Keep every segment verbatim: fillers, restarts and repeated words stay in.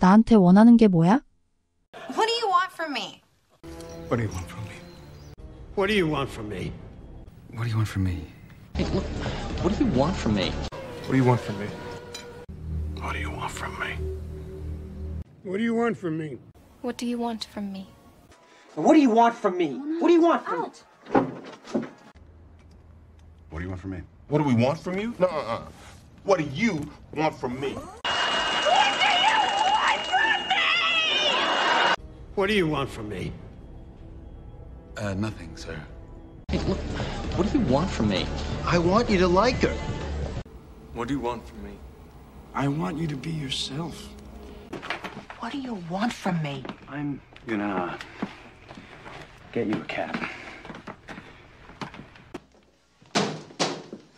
나한테 원하는 게 뭐야? What do you want from me? What do you want from me? What do you want from me? What do you want from me? Hey, look. What do you want from me? What do you want from me? What do you want from me? What do you want from me? What do you want from me? What do you want from me? What do you want from me? What do you want from me? What do we want from you? No, uh-uh. What do you want from me? What do you want from me? Uh, nothing, sir. Hey, look, what do you want from me? I want you to like her. What do you want from me? I want you to be yourself. What do you want from me? I'm gonna get you a cab.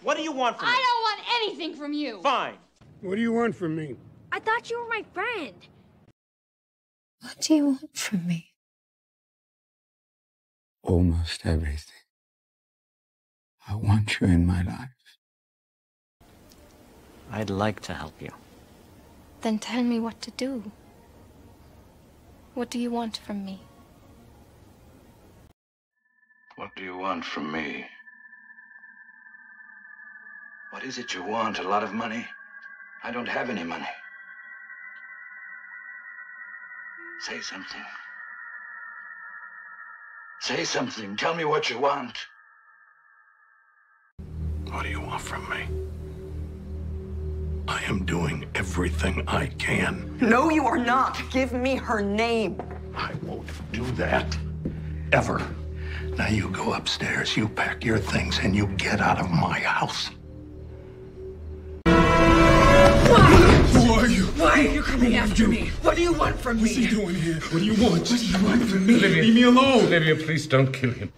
What do you want from me? I don't want anything from you. Fine. What do you want from me? I thought you were my friend. What do you want from me? Almost everything. I want you in my life. I'd like to help you. Then tell me what to do. What do you want from me? What do you want from me? What is it you want? A lot of money? I don't have any money. Say something. Say something. Tell me what you want. What do you want from me? I am doing everything I can. No, you are not. Give me her name. I won't do that. Ever. Now you go upstairs, you pack your things, and you get out of my house. Who are you? Why are you coming after me? What do you want from me? What's he doing here? What do you want? What do you want from me? Olivia, leave me alone. Olivia, please don't kill him.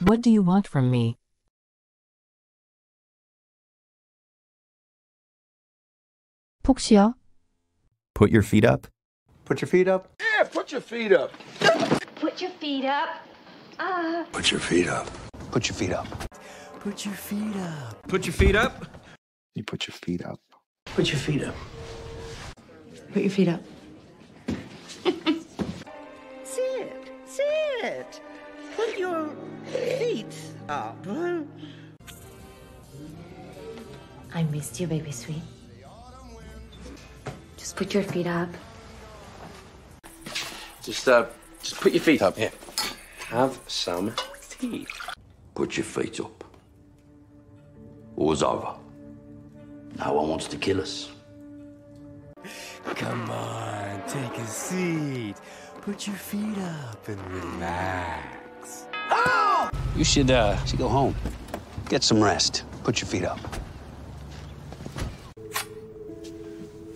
What do you want from me? 폭시요. Put your feet up. Put your feet up. Yeah, put your feet up. Put your feet up. Uh. Put your feet up. Put your feet up. Put your feet up. Put your feet up. You put your feet up. Put your feet up. Put your feet up. Sit. Sit. Put your feet up. I missed you, baby sweet. Just put your feet up. Just, uh, just put your feet up. Here. Have some tea. Put your feet up. All's over. No one wants to kill us. Come on, take a seat. Put your feet up and relax. Oh! You should, uh, should go home. Get some rest. Put your feet up.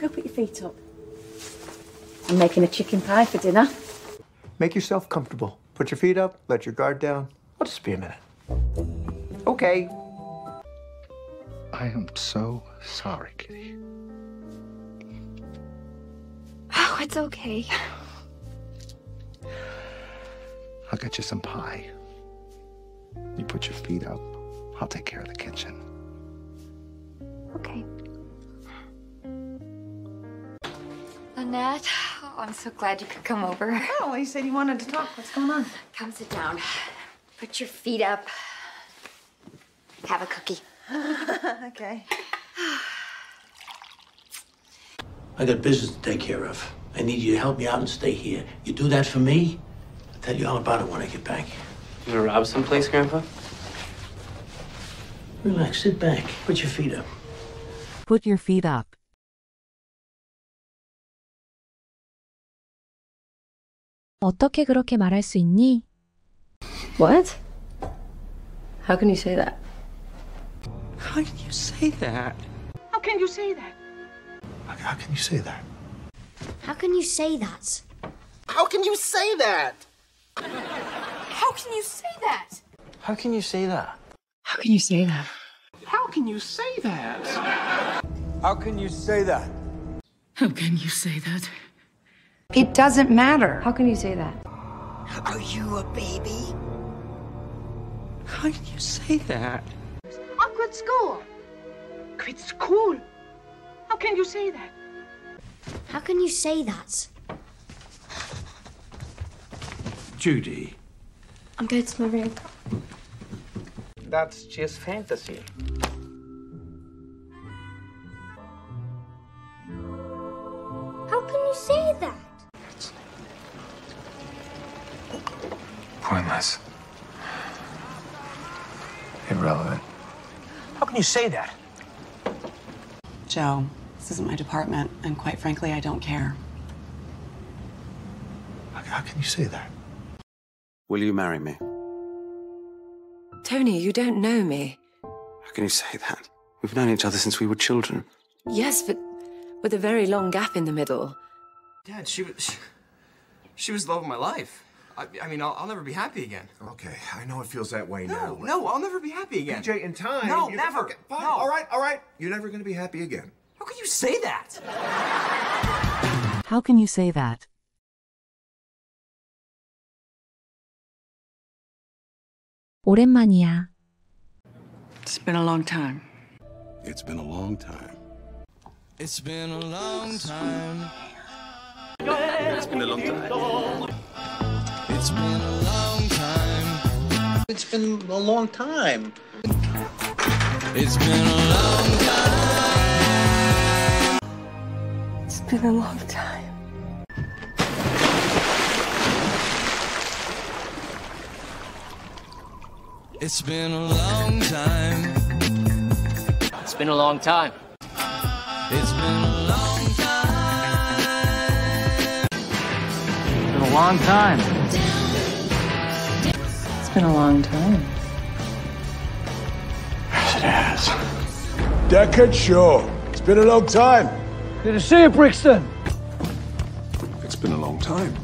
Go put your feet up. I'm making a chicken pie for dinner. Make yourself comfortable. Put your feet up, let your guard down. I'll just be a minute. Okay. I am so sorry, Kitty. Oh, it's okay. I'll get you some pie. You put your feet up. I'll take care of the kitchen. Okay. Annette, oh, I'm so glad you could come over. Oh, you said you wanted to talk. What's going on? Come sit down. Put your feet up. Have a cookie. Okay. I got business to take care of. I need you to help me out and stay here. You do that for me, I'll tell you all about it when I get back. You gonna rob someplace, Grandpa? Relax, sit back. Put your feet up. Put your feet up. 어떻게 그렇게 말할 수 있니? What? How can you say that? How can you say that? How can you say that? How can you say that? How can you say that? How can you say that? How can you say that? How can you say that? How can you say that? How can you say that? How can you say that? How can you say that? It doesn't matter. How can you say that? Are you a baby? How can you say that? I quit school. Quit school? How can you say that? How can you say that? Judy. I'm going to my room. That's just fantasy. How can you say that? It's pointless. Irrelevant. How can you say that? Joe, this isn't my department, and quite frankly, I don't care. How can you say that? Will you marry me? Tony, you don't know me. How can you say that? We've known each other since we were children. Yes, but with a very long gap in the middle. Dad, she was... She, she was the love of my life. I, I mean, I'll, I'll never be happy again. Okay, I know it feels that way no, now. No, no, I'll never be happy again. P J, in time... No, never! Gonna, fine, no. All right, all right. You're never going to be happy again. How can you say that? How can you say that? 오랜만이야. It's been a long time. It's been a long time. It's been a long time. It's been a long time. It's been a long time. It's been a long time. It's been a long time. It's been a long time. It's been a long time. It's been a long time. It's been a long time. It's been a long time. It's been a long time. Yes, it has. Deckard Shaw. It's been a long time. Good to see you, Brixton. It's been a long time.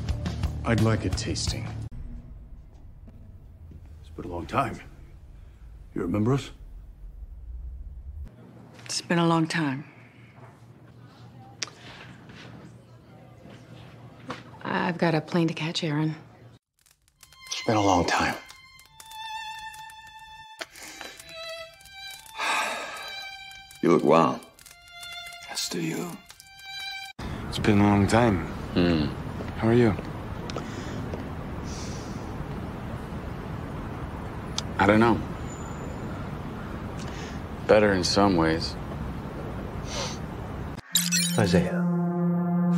I'd like a tasting. It's been a long time. You remember us? It's been a long time. I've got a plane to catch, Aaron. It's been a long time. You look wild. As do you. It's been a long time. Mm. How are you? I don't know. Better in some ways. Isaiah,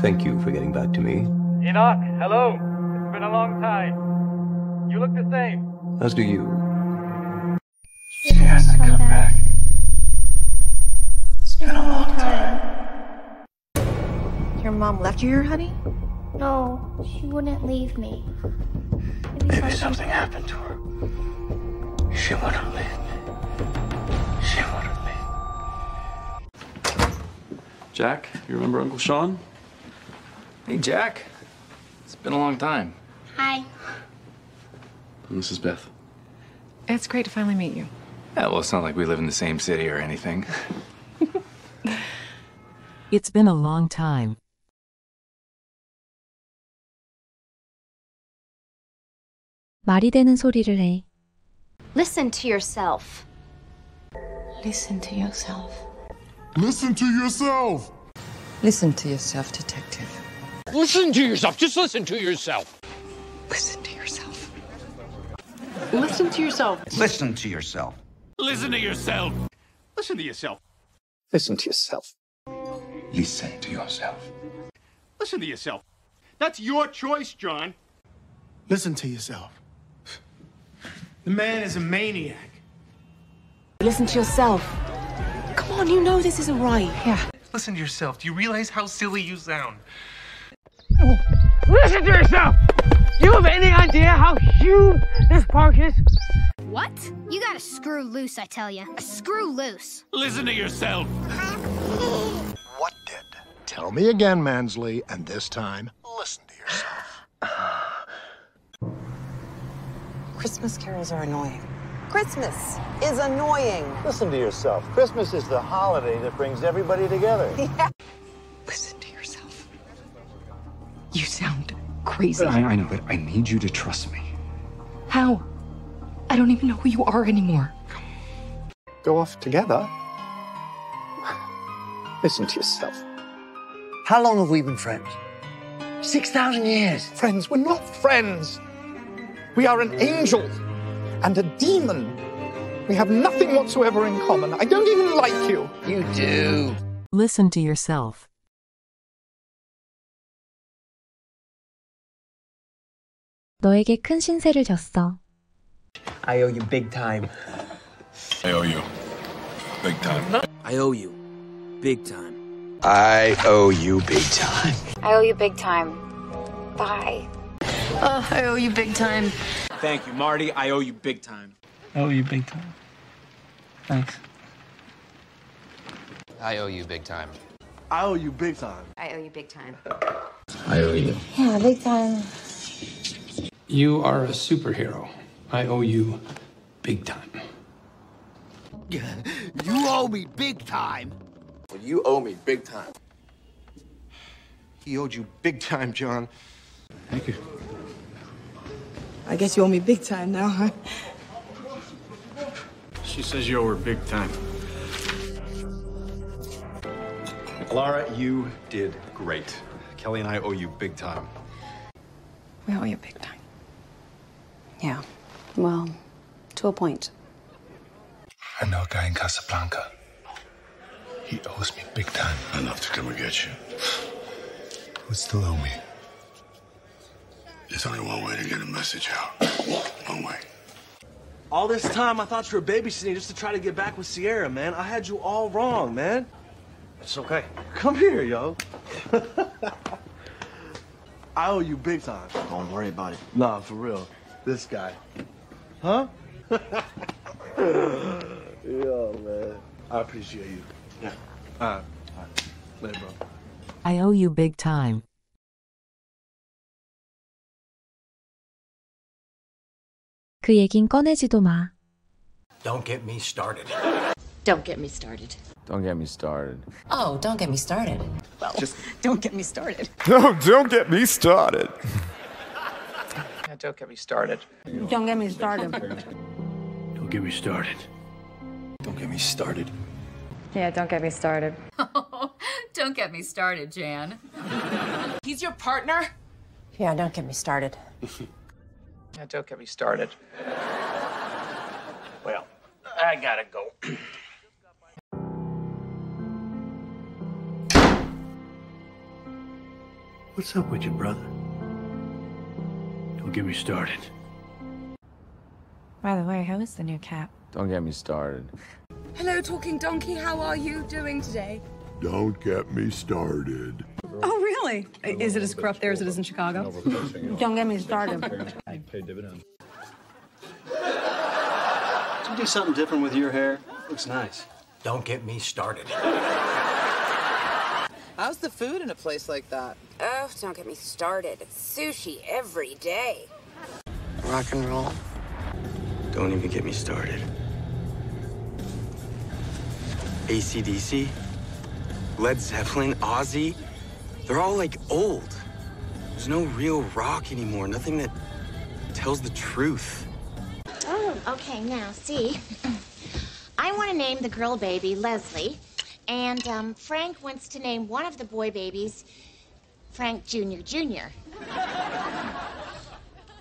thank you for getting back to me. Enoch, hello. It's been a long time. You look the same. As do you. She hasn't come back. It's been a long time. Your mom left you here, honey? No, she wouldn't leave me. Maybe something happened to her. She wouldn't leave me. She wouldn't leave me. Jack, you remember Uncle Sean? Hey, Jack. It's been a long time. Hi. And this is Beth. It's great to finally meet you. Yeah, well, it's not like we live in the same city or anything. It's been a long time. 말이 되는 소리를 해. Listen to yourself. Listen to yourself. Listen to yourself. Listen to yourself, detective. Listen to yourself. Just listen to yourself. Listen to yourself. Listen to yourself. Listen to yourself. Listen to yourself. Listen to yourself. Listen to yourself. Listen to yourself. Listen to yourself. That's your choice, John. Listen to yourself. The man is a maniac. Listen to yourself. Come on, you know this isn't right. Yeah. Listen to yourself. Do you realize how silly you sound? Listen to yourself! Do you have any idea how huge this park is? What? You gotta screw loose, I tell ya. Screw loose. Listen to yourself. What did? Tell me again, Mansley, and this time, listen to yourself. Christmas carols are annoying. Christmas is annoying. Listen to yourself. Christmas is the holiday that brings everybody together. Yeah. Listen to yourself. You sound crazy. I, I know, but I need you to trust me. How? I don't even know who you are anymore. Go off together. Listen to yourself. How long have we been friends? six thousand years. Friends? We're not friends. We are an angel and a demon. We have nothing whatsoever in common. I don't even like you. You do. Listen to yourself. 너에게 큰 신세를 졌어. I owe you big time. I owe you big time. I owe you big time. I owe you big time. I owe you big time. Bye. Uh, I owe you big time. Thank you, Marty. I owe you big time. I owe you big time. Thanks. I owe you big time. I owe you big time. I owe you big time. I owe you. Yeah, big time. You are a superhero. I owe you big time. You owe me big time. Well, you owe me big time. He owed you big time, John. Thank you. I guess you owe me big time now, huh? She says you owe her big time. Lara, you did great. Kelly and I owe you big time. We owe you big time. Yeah. Well, to a point. I know a guy in Casablanca. He owes me big time. Enough to come and get you. Would still owe me. There's only one way to get a message out. One way. All this time, I thought you were babysitting just to try to get back with Sierra, man. I had you all wrong, man. It's okay. Come here, yo. I owe you big time. Don't worry about it. Nah, for real. This guy. Huh? Yo, man. I appreciate you. Yeah. All right. All right. Later, bro. I owe you big time. 그 얘긴 꺼내지도 마. Don't get me started. Don't get me started. Don't get me started. Oh, don't get me started. Well, just don't get me started. No, don't get me started. Don't get me started. Don't get me started. Don't get me started. Don't get me started. Yeah, don't get me started. Oh, don't get me started, Jan. He's your partner? Yeah, don't get me started. Yeah, don't get me started. Well, I gotta go. What's up with you, brother? Don't get me started. By the way, how is the new cap? Don't get me started. Hello, Talking Donkey. How are you doing today? Don't get me started. Oh, really? Is it as corrupt there as it is in Chicago? Don't get me started. I pay dividends. Did you do something different with your hair? Looks nice. Don't get me started. How's the food in a place like that? Oh, don't get me started. Sushi every day. Rock and roll. Don't even get me started. A C D C, Led Zeppelin, Ozzy. They're all like old. There's no real rock anymore. Nothing that tells the truth. Oh, okay, now see. I want to name the girl baby Leslie. And um, Frank wants to name one of the boy babies Frank Junior Junior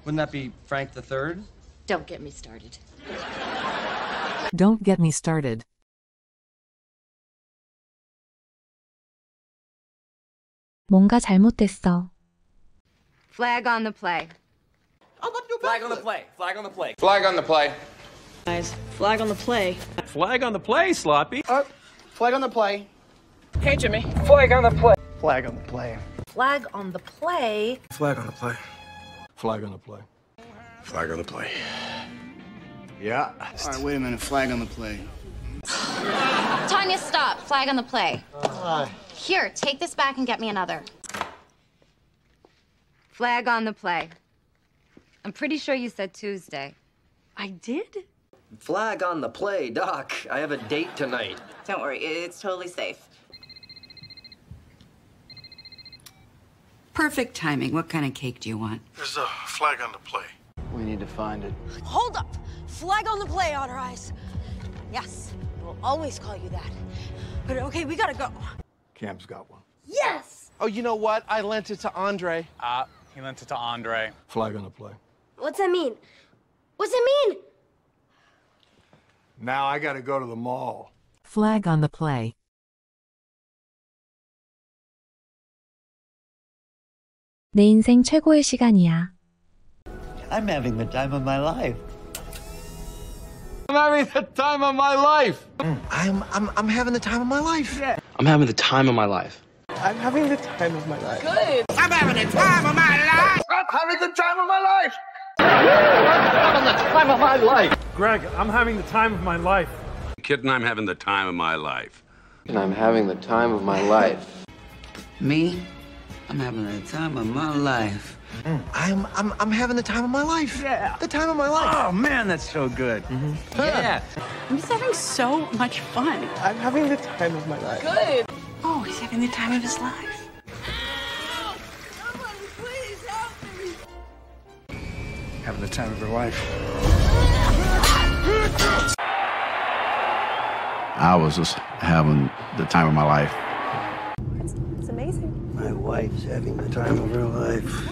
Wouldn't that be Frank the Third? Don't get me started. Don't get me started. 뭔가 잘못됐어. Flag on the play. Flag on the play. Flag on the play. Flag on the play. Guys, flag on the play. Flag on the play, Sloppy. Oh. Flag on the play. Hey, Jimmy. Flag on the play. Flag on the play. Flag on the play. Flag on the play. Flag on the play. Flag on the play. Yeah. All right, wait a minute. Flag on the play. Tanya, stop. Flag on the play. Uh, Here, take this back and get me another. Flag on the play. I'm pretty sure you said Tuesday. I did? Flag on the play, Doc. I have a date tonight. Don't worry, it's totally safe. Perfect timing. What kind of cake do you want? There's a flag on the play. We need to find it. Hold up! Flag on the play, Otter Eyes. Yes, we'll always call you that. But okay, we gotta go. Cam's got one. Yes! Oh, you know what? I lent it to Andre. Ah, uh, he lent it to Andre. Flag on the play. What's that mean? What's that mean? Now I gotta go to the mall. Flag on the play. 내 인생 최고의 시간이야. I'm having the time of my life. I'm having the time of my life. Mm. I'm I'm I'm having the time of my life. Yeah. I'm having the time of my life. I'm having the time of my life. Good. I'm having the time of my life. I'm having the time of my life. I'm having the time of my life. Greg, I'm having the time of my life. Kid, and I'm having the time of my life. And I'm having the time of my life. Me, I'm having the time of my life. Mm. I'm I'm I'm having the time of my life. Yeah. The time of my life. Oh man, that's so good. Mm-hmm. Yeah. I'm just having so much fun. I'm having the time of my life. Good. Oh, he's having the time of his life. Help! Somebody please help me. Having the time of her life. I was just having the time of my life. It's, it's amazing. My wife's having the time of her life.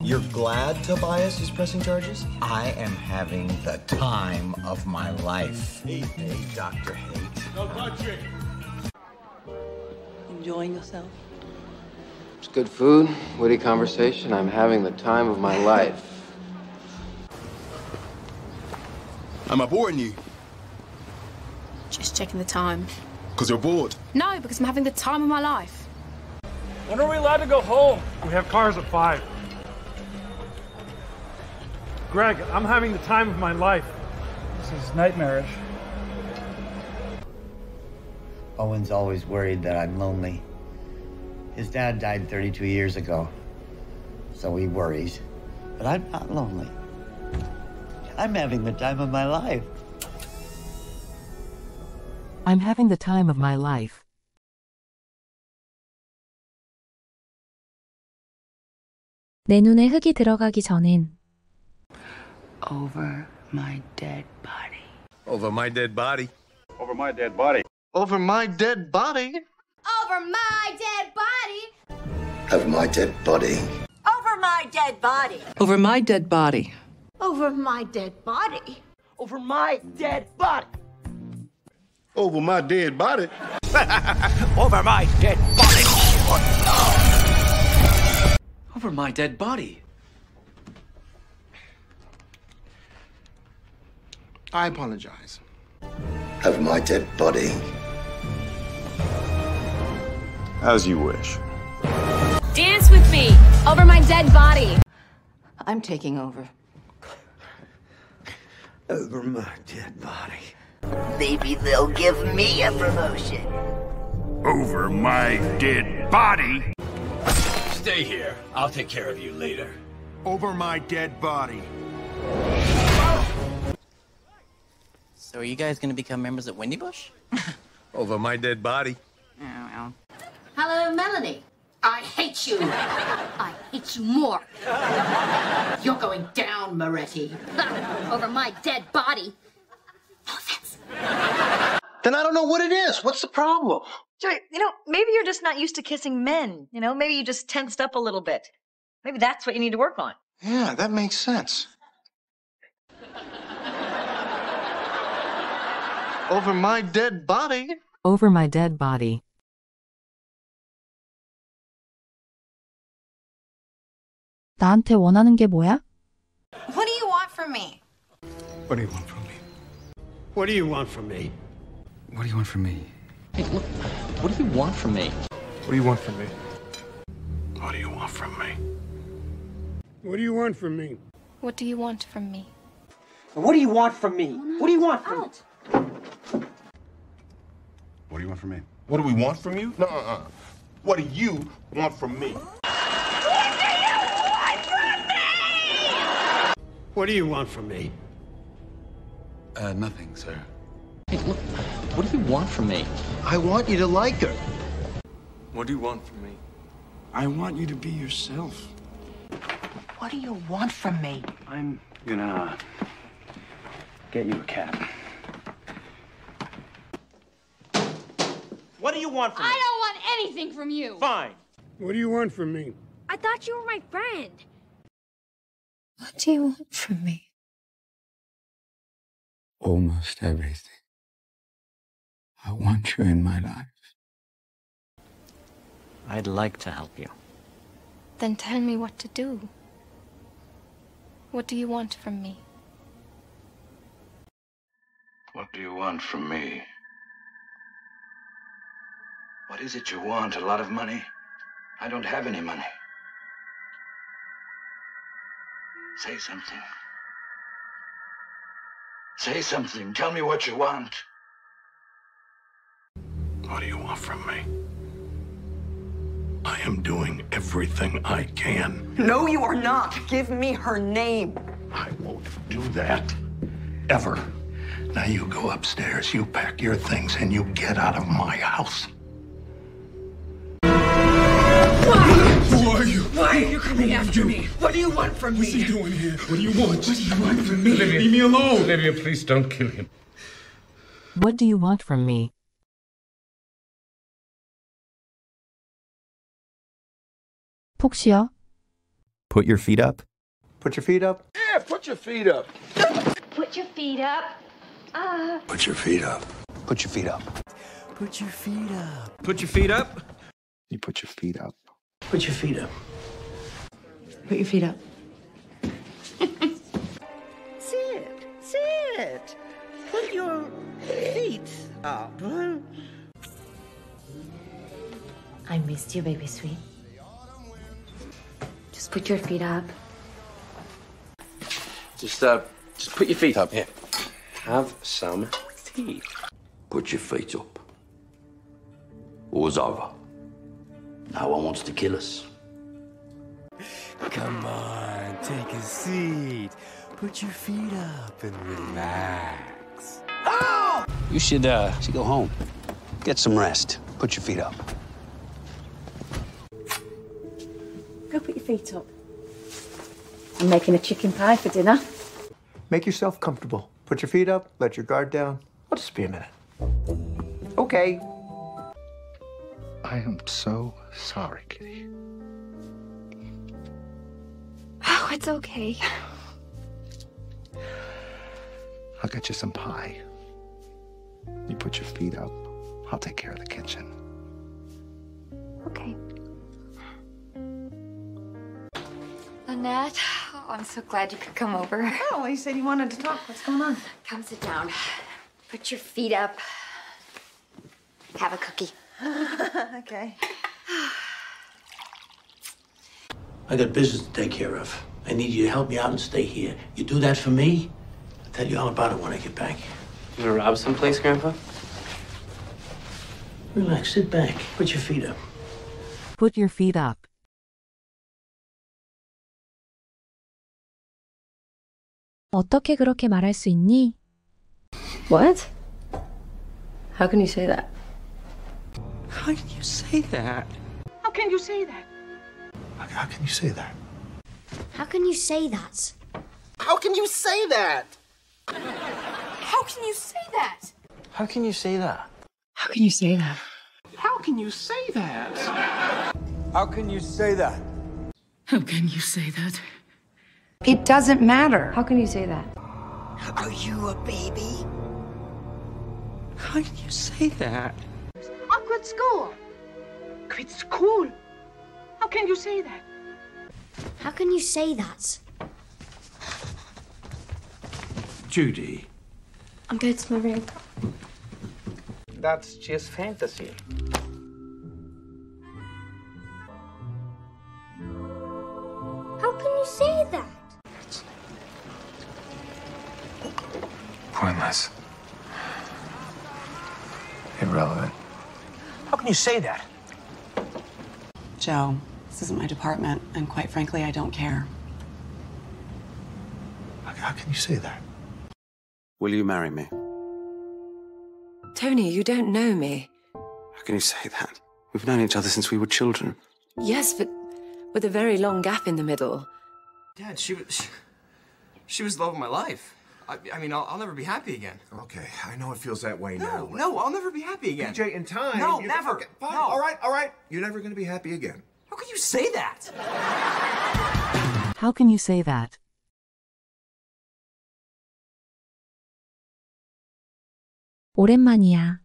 You're glad Tobias is pressing charges? I am having the time of my life. Hey, hey, Doctor Hate. No country. Enjoying yourself? It's good food, witty conversation. I'm having the time of my life. Am I boring you? Just checking the time. Because you're bored? No, because I'm having the time of my life. When are we allowed to go home? We have cars at five. Greg, I'm having the time of my life. This is nightmarish. Owen's always worried that I'm lonely. His dad died thirty-two years ago, so he worries. But I'm not lonely. I'm having the time of my life. I'm having the time of my life. 내 눈에 흙이 들어가기 전엔 Over my dead body. Over my dead body. Over my dead body. Over my dead body. Over my dead body. Over my dead body. Over my dead body. Over my dead body. Over my dead body. Over my dead body. Over my dead body. Over my dead body. Over my dead body. I apologize. Over my dead body. As you wish. Dance with me. Over my dead body. I'm taking over. Over my dead body. Maybe they'll give me a promotion. Over my dead body. Stay here. I'll take care of you later. Over my dead body. So are you guys going to become members at Wendy Bush? Over my dead body. Oh, well. Hello, Melanie. I hate you. I hate you more. You're going down, Moretti. Over my dead body. No offense. Then I don't know what it is. What's the problem? Joey, you know, maybe you're just not used to kissing men, you know? Maybe you just tensed up a little bit. Maybe that's what you need to work on. Yeah, that makes sense. Over my dead body. Over my dead body. 나한테 원하는 게 뭐야? What do you want from me? What do you want from me? What do you want from me? What do you want from me? Hey, look, what do you want from me? What do you want from me? What do you want from me? What do you want from me? What do you want from me? What do you want from me? What do you want from me? What do you want from me? What do we want from you? No, uh-uh. What do you want from me? What do you want from me? What do you want from me? Uh, nothing, sir. Hey, look, what do you want from me? I want you to like her. What do you want from me? I want you to be yourself. What do you want from me? I'm gonna get you a cab. What do you want from me? I don't want anything from you. Fine. What do you want from me? I thought you were my friend. What do you want from me? Almost everything. I want you in my life. I'd like to help you. Then tell me what to do. What do you want from me? What do you want from me? What is it you want? A lot of money? I don't have any money. Say something. Say something. Tell me what you want. What do you want from me? I am doing everything I can. No, you are not. Give me her name. I won't do that. Ever. Now you go upstairs, you pack your things, and you get out of my house. Who are you? Why are you coming after me? What do you want from me? What's he doing here? What do you want? What do you want from me? Olivia, leave me alone. Olivia, please don't kill him. What do you want from me? Put your feet up. Put your feet up. Yeah, put your feet up. Put your feet up. Uh. Put your feet up. Put your feet up. Put your feet up. Put your feet up. You put your feet up. Put your feet up. Put your feet up. Sit. Sit. Put your feet up. I missed you, baby sweet. Just put your feet up. Just, uh, just put your feet up here. Have some tea. Put your feet up. All's over. No one wants to kill us. Come on, take a seat. Put your feet up and relax. Oh! You should, uh, should go home. Get some rest. Put your feet up. Go put your feet up. I'm making a chicken pie for dinner. Make yourself comfortable. Put your feet up, let your guard down. I'll just be a minute. Okay. I am so sorry, Kitty. Oh, it's okay. I'll get you some pie. You put your feet up. I'll take care of the kitchen. Okay. Annette, oh, I'm so glad you could come over. Oh, you said you wanted to talk. What's going on? Come sit down. Put your feet up. Have a cookie. Okay. I got business to take care of. I need you to help me out and stay here. You do that for me, I'll tell you all about it when I get back. You want to rob someplace, Grandpa? Relax, sit back. Put your feet up. Put your feet up. 어떻게 그렇게 말할 수 있니? What? How can you say that? How can you say that? How can you say that? How can you say that? How can you say that? How can you say that? How can you say that? How can you say that? How can you say that? How can you say that? How can you say that? How can you say that? It doesn't matter. How can you say that? Are you a baby? How can you say that? I quit school. Quit school? How can you say that? How can you say that? Judy. I'm going to my room. That's just fantasy. How can you say that? Pointless. Irrelevant. How can you say that? Joe, this isn't my department, and quite frankly, I don't care. How can you say that? Will you marry me? Tony, you don't know me. How can you say that? We've known each other since we were children. Yes, but with a very long gap in the middle. Dad, she was... She, she was the love of my life. I, I mean, I'll, I'll never be happy again. Okay, I know it feels that way no, now. No, no, I'll never be happy again. P J, in time. No, never. Fine. No. All right, all right. You're never going to be happy again. How can you say that? How can you say that? 오랜만이야.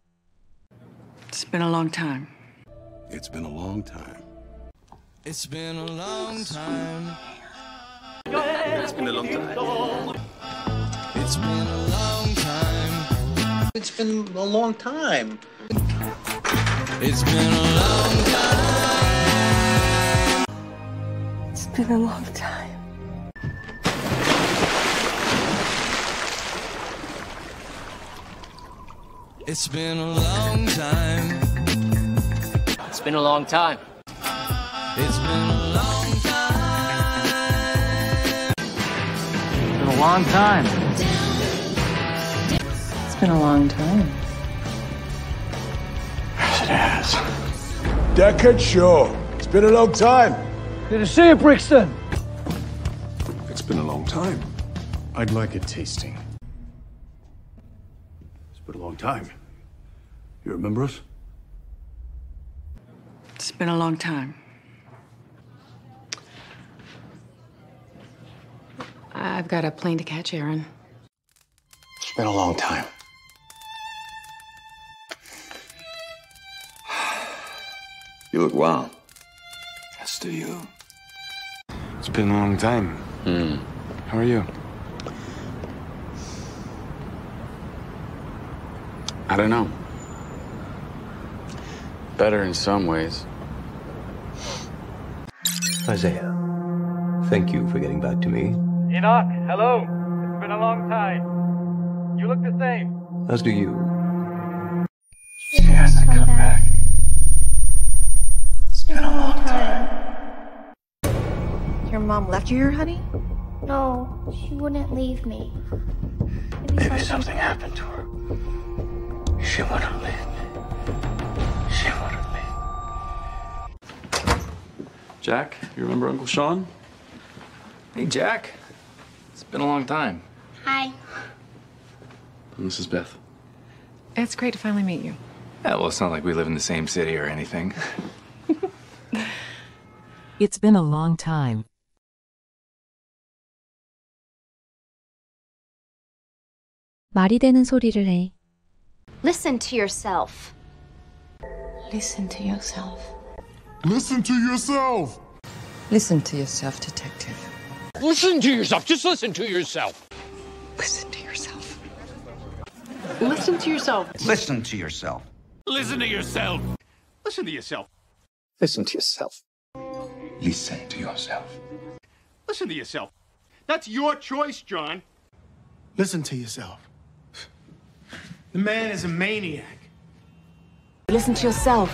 It's been a long time. It's been a long time. It's been a long time. It's been a long time. It's been a long time. It's been a long time. It's been a long time. It's been a long time. It's been a long time. It's been a long time. It's been a long time. It's been a long time. It's been a long time. Yes, it has. Deckard Shaw. It's been a long time. Good to see you, Brixton. It's been a long time. I'd like a tasting. It's been a long time. You remember us? It's been a long time. I've got a plane to catch, Aaron. It's been a long time. You look wow. As do you. It's been a long time. Mm. How are you? I don't know. Better in some ways. Isaiah, thank you for getting back to me. Enoch, hello. It's been a long time. You look the same. As do you. She hasn't come back. It's been a long time. Your mom left you here, honey? No, she wouldn't leave me. Maybe, Maybe something happened to her. She wouldn't leave me. She wouldn't leave me. Jack, you remember Uncle Sean? Hey, Jack. It's been a long time. Hi. And this is Beth. It's great to finally meet you. Yeah, well, it's not like we live in the same city or anything. It's been a long time. 말이 되는 소리를 해. Listen to yourself. Listen to yourself. Listen to yourself. Listen to yourself, detective. Listen to yourself. Just listen to yourself. Listen to yourself. Listen to yourself. Listen to yourself. Listen to yourself. Listen to yourself. Listen to yourself. Listen to yourself. Listen to yourself. That's your choice, John. Listen to yourself. The man is a maniac. Listen to yourself.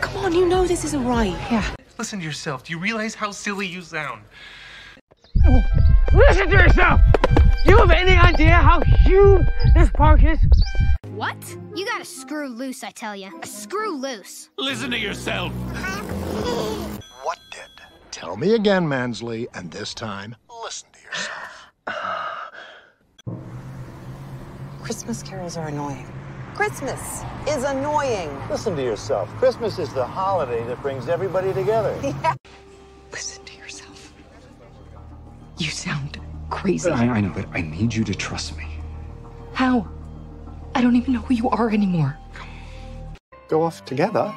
Come on, you know this isn't right. Yeah. Listen to yourself. Do you realize how silly you sound? Listen to yourself! Do you have any idea how huge this park is? What? You gotta screw loose, I tell ya. Screw loose. Listen to yourself. What did? Tell me again, Mansley, and this time, listen to yourself. Christmas carols are annoying. Christmas is annoying. Listen to yourself. Christmas is the holiday that brings everybody together. Yeah. Listen to yourself. You sound crazy. I, I know, but I need you to trust me. How? I don't even know who you are anymore. Go off together.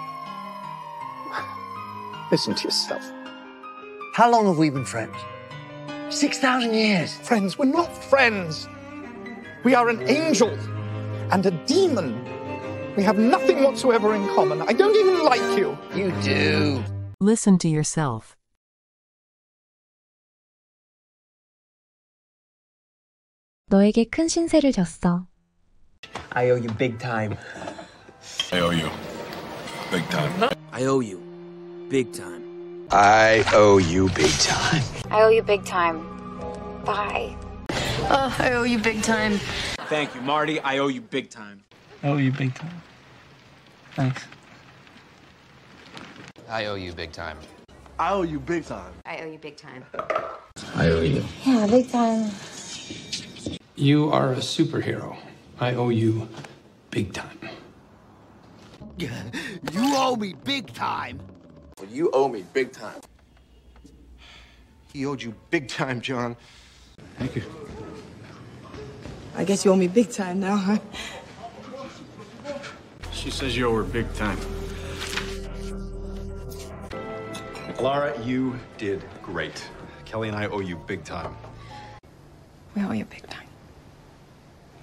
Listen to yourself. How long have we been friends? six thousand years. Friends, we're not friends. We are an angel and a demon. We have nothing whatsoever in common. I don't even like you. You do. Listen to yourself. 너에게 큰 신세를 졌어. I owe you big time. I owe you big time. I owe you big time. I owe you big time. I owe you big time. Bye. Oh, I owe you big time. Thank you, Marty. I owe you big time. I owe you big time. Thanks. I owe you big time. I owe you big time. I owe you big time. I owe you. Yeah, big time. You are a superhero. I owe you big time. You owe me big time. Well, you owe me big time. He owed you big time, John. Thank you. I guess you owe me big time now, huh? She says you owe her big time. Lara, you did great. Kelly and I owe you big time. We owe you big time.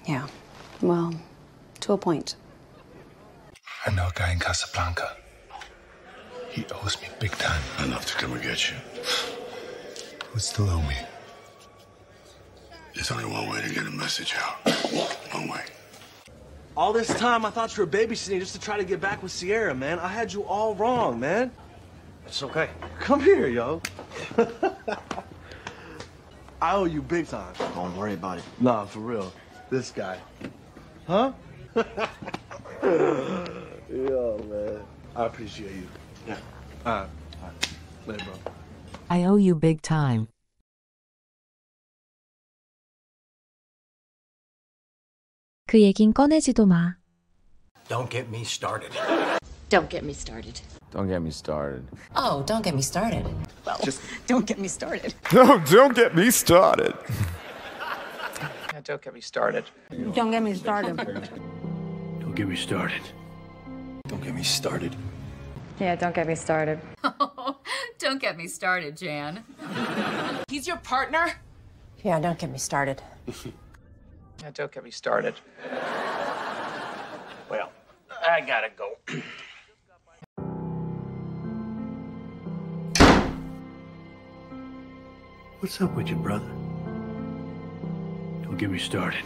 Yeah. Well, to a point. I know a guy in Casablanca. He owes me big time. Enough to come and get you. He would still owe me. There's only one way to get a message out. One way. All this time, I thought you were babysitting just to try to get back with Sierra, man. I had you all wrong, man. It's okay. Come here, yo. I owe you big time. Don't worry about it. Nah, for real. This guy. Huh? Yo, man. I appreciate you. Yeah. All right. All right. Later, bro. I owe you big time. 그 얘긴 꺼내지도 마. Don't get me started. Don't get me started. Don't get me started. Oh, don't get me started. Well, just don't get me started. No, don't get me started. No, don't get me started. Don't get me started. Don't get me started. Don't get me started. Yeah, don't get me started. Don't get me started, Jan. He's your partner? Yeah, don't get me started. Yeah, don't get me started. Well, I gotta go. What's up with you, brother? Don't get me started.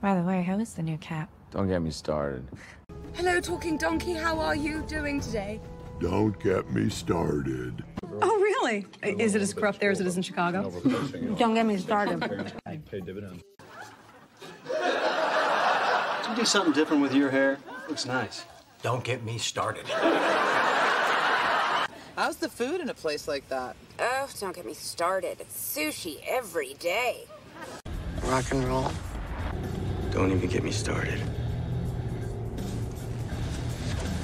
By the way, how is the new cap? Don't get me started. Hello, Talking Donkey. How are you doing today? Don't get me started. Oh, really? Is it as corrupt there as it is in Chicago? Don't get me started. I'd pay dividends. Did you do something different with your hair? Looks nice. Don't get me started. How's the food in a place like that? Oh, don't get me started. It's sushi every day. Rock and roll. Don't even get me started.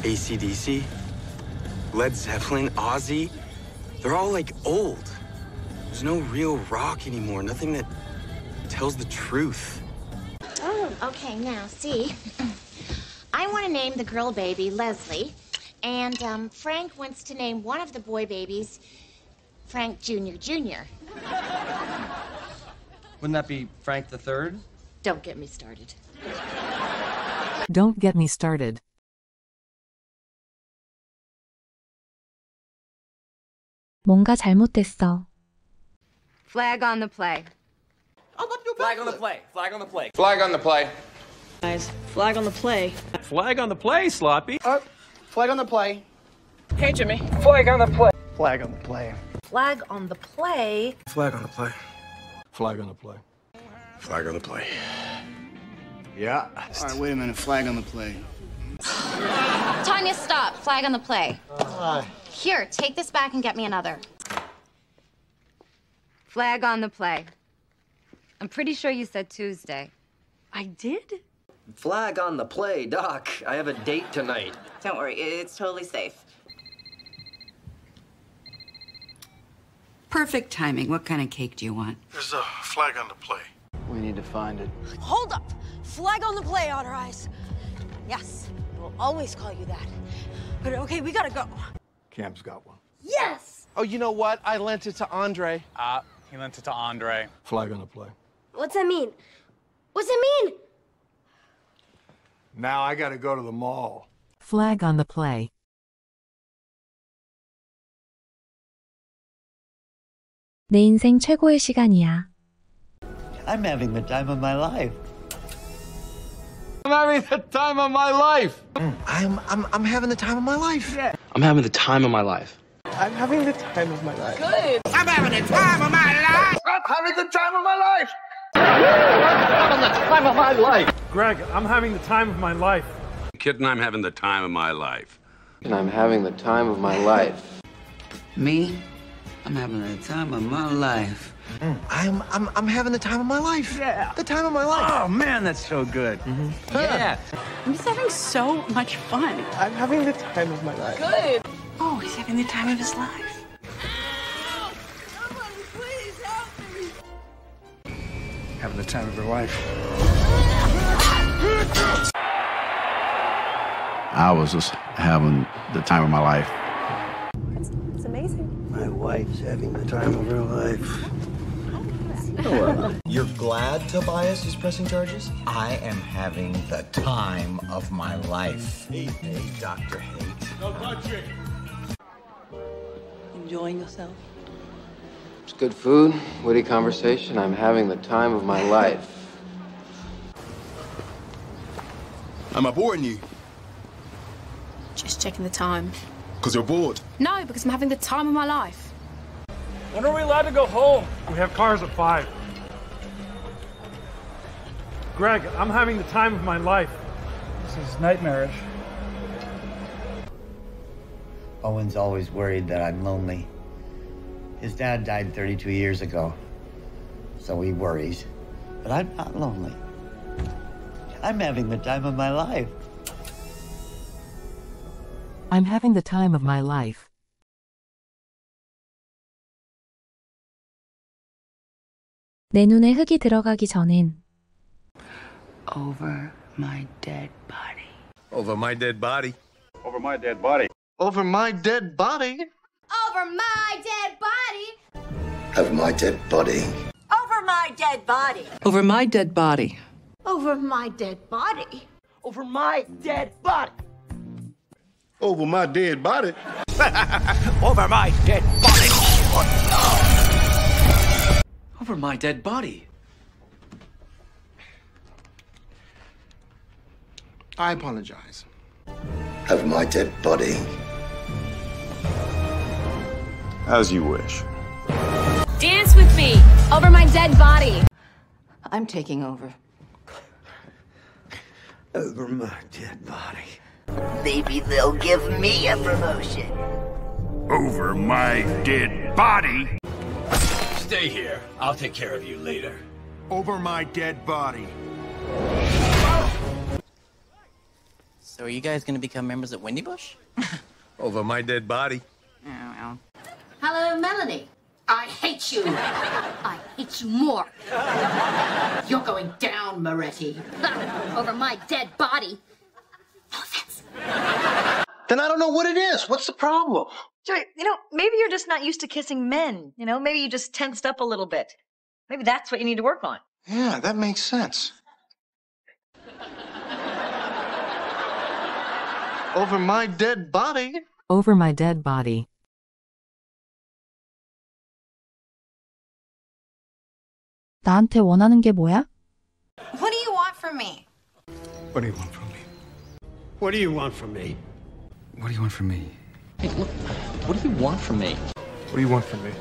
A C D C, Led Zeppelin, Ozzy. They're all, like, old. There's no real rock anymore. Nothing that tells the truth. Oh, okay, now, see. I want to name the girl baby Leslie. And, um, Frank wants to name one of the boy babies Frank Junior Junior Wouldn't that be Frank the Third? Don't get me started. Don't get me started. 뭔가 잘못됐어. Flag on the play. Flag on the play. Flag on the play. Flag on the play. Guys, flag on the play. Flag on the play, Sloppy. Uh, flag on the play. Hey, Jimmy. Flag on the play. Flag on the play. Flag on the play. Flag on the play. Flag on the play. Flag on the play. Yeah. All right, wait a minute. Flag on the play. Tanya, stop. Flag on the play. Uh, Here, take this back and get me another. Flag on the play. I'm pretty sure you said Tuesday. I did? Flag on the play, Doc. I have a date tonight. Don't worry, it's totally safe. Perfect timing. What kind of cake do you want? There's a flag on the play. We need to find it. Hold up! Flag on the play, Otter Eyes. Yes, we'll always call you that. But okay, we gotta go. Cam's got one. Yes! Oh, you know what? I lent it to Andre. Ah, uh, he lent it to Andre. Flag on the play. What's that mean? What's that mean? Now I gotta go to the mall. Flag on the play. 내 인생 최고의 시간이야. I'm having the time of my life. I'm having the time of my life. Mm. I'm I'm I'm having the time of my life. Yeah. I'm having the time of my life. I'm having the time of my life. Good. I'm having the time of my life. I'm having the time of my life. I'm having the time of my life. Greg, I'm having the time of my life. Kid and I'm having the time of my life. And I'm having the time of my life. Me? I'm having the time of my life. Mm. I'm, I'm, I'm having the time of my life. Yeah. The time of my life. Oh, man, that's so good. Mm-hmm. Yeah. I'm just having so much fun. I'm having the time of my life. Good. Oh, he's having the time of his life. Help! Somebody please help me. Having the time of her life. I was just having the time of my life. It's amazing. My wife's having the time of her life. You're glad Tobias is pressing charges? I am having the time of my life. Hey, hey, Doctor Hate. No touching. Enjoying yourself? It's good food, witty conversation. I'm having the time of my life. Am I boring you? Just checking the time. Because you're bored? No, because I'm having the time of my life. When are we allowed to go home? We have cars at five. Greg, I'm having the time of my life. This is nightmarish. Owen's always worried that I'm lonely. His dad died thirty-two years ago, so he worries. But I'm not lonely. I'm having the time of my life. I'm having the time of my life. 내 눈에 흙이 들어가기 전엔 Over my dead body. Over my dead body. Over my dead body. Over my dead body. Over my dead body. Over my dead body. Over my dead body. Over my dead body. Over my dead body. Over my dead body. Over my dead body. Over my dead body. Over my dead body. I apologize. Over my dead body. As you wish. Dance with me. Over my dead body. I'm taking over. Over my dead body. Maybe they'll give me a promotion. Over my dead body. Stay here. I'll take care of you later. Over my dead body. So are you guys going to become members at Wendy Bush? Over my dead body. Oh, well. Hello, Melanie. I hate you. I hate you more. You're going down, Moretti. Over my dead body. No offense. Then I don't know what it is. What's the problem? Joey, you know, maybe you're just not used to kissing men. You know, maybe you just tensed up a little bit. Maybe that's what you need to work on. Yeah, that makes sense. Over my dead body. Over my dead body. 나한테 원하는 게 뭐야? What do you want from me? What do you want from me? What do you want from me? What do you want from me? Hey, look. What do you want from me? What do you want from me?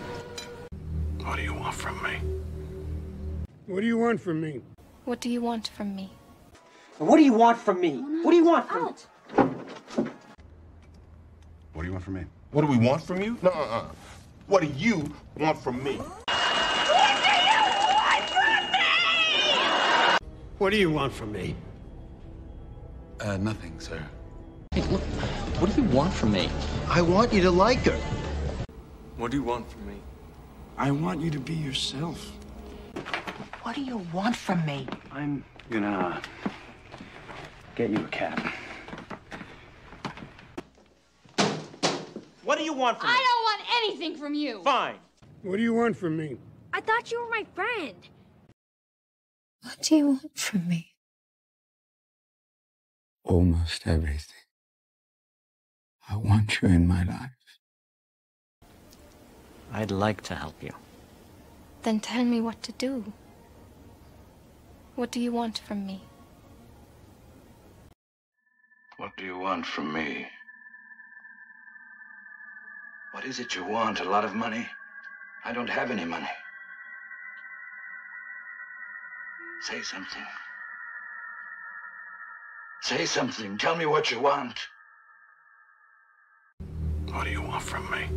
What do you want from me? What do you want from me? What do you want from me? What do you want from me? What do you want from me? What do you want from me? What do we want from you? No, uh, uh. What do you want from me? What do you want from me? Uh, nothing, sir. Hey, look, what do you want from me? I want you to like her. What do you want from me? I want you to be yourself. What do you want from me? I'm gonna get you a cab. What do you want from me? I don't want anything from you. Fine. What do you want from me? I thought you were my friend. What do you want from me? Almost everything. I want you in my life. I'd like to help you. Then tell me what to do. What do you want from me? What do you want from me? What is it you want? A lot of money? I don't have any money. Say something. Say something. Tell me what you want. What do you want from me?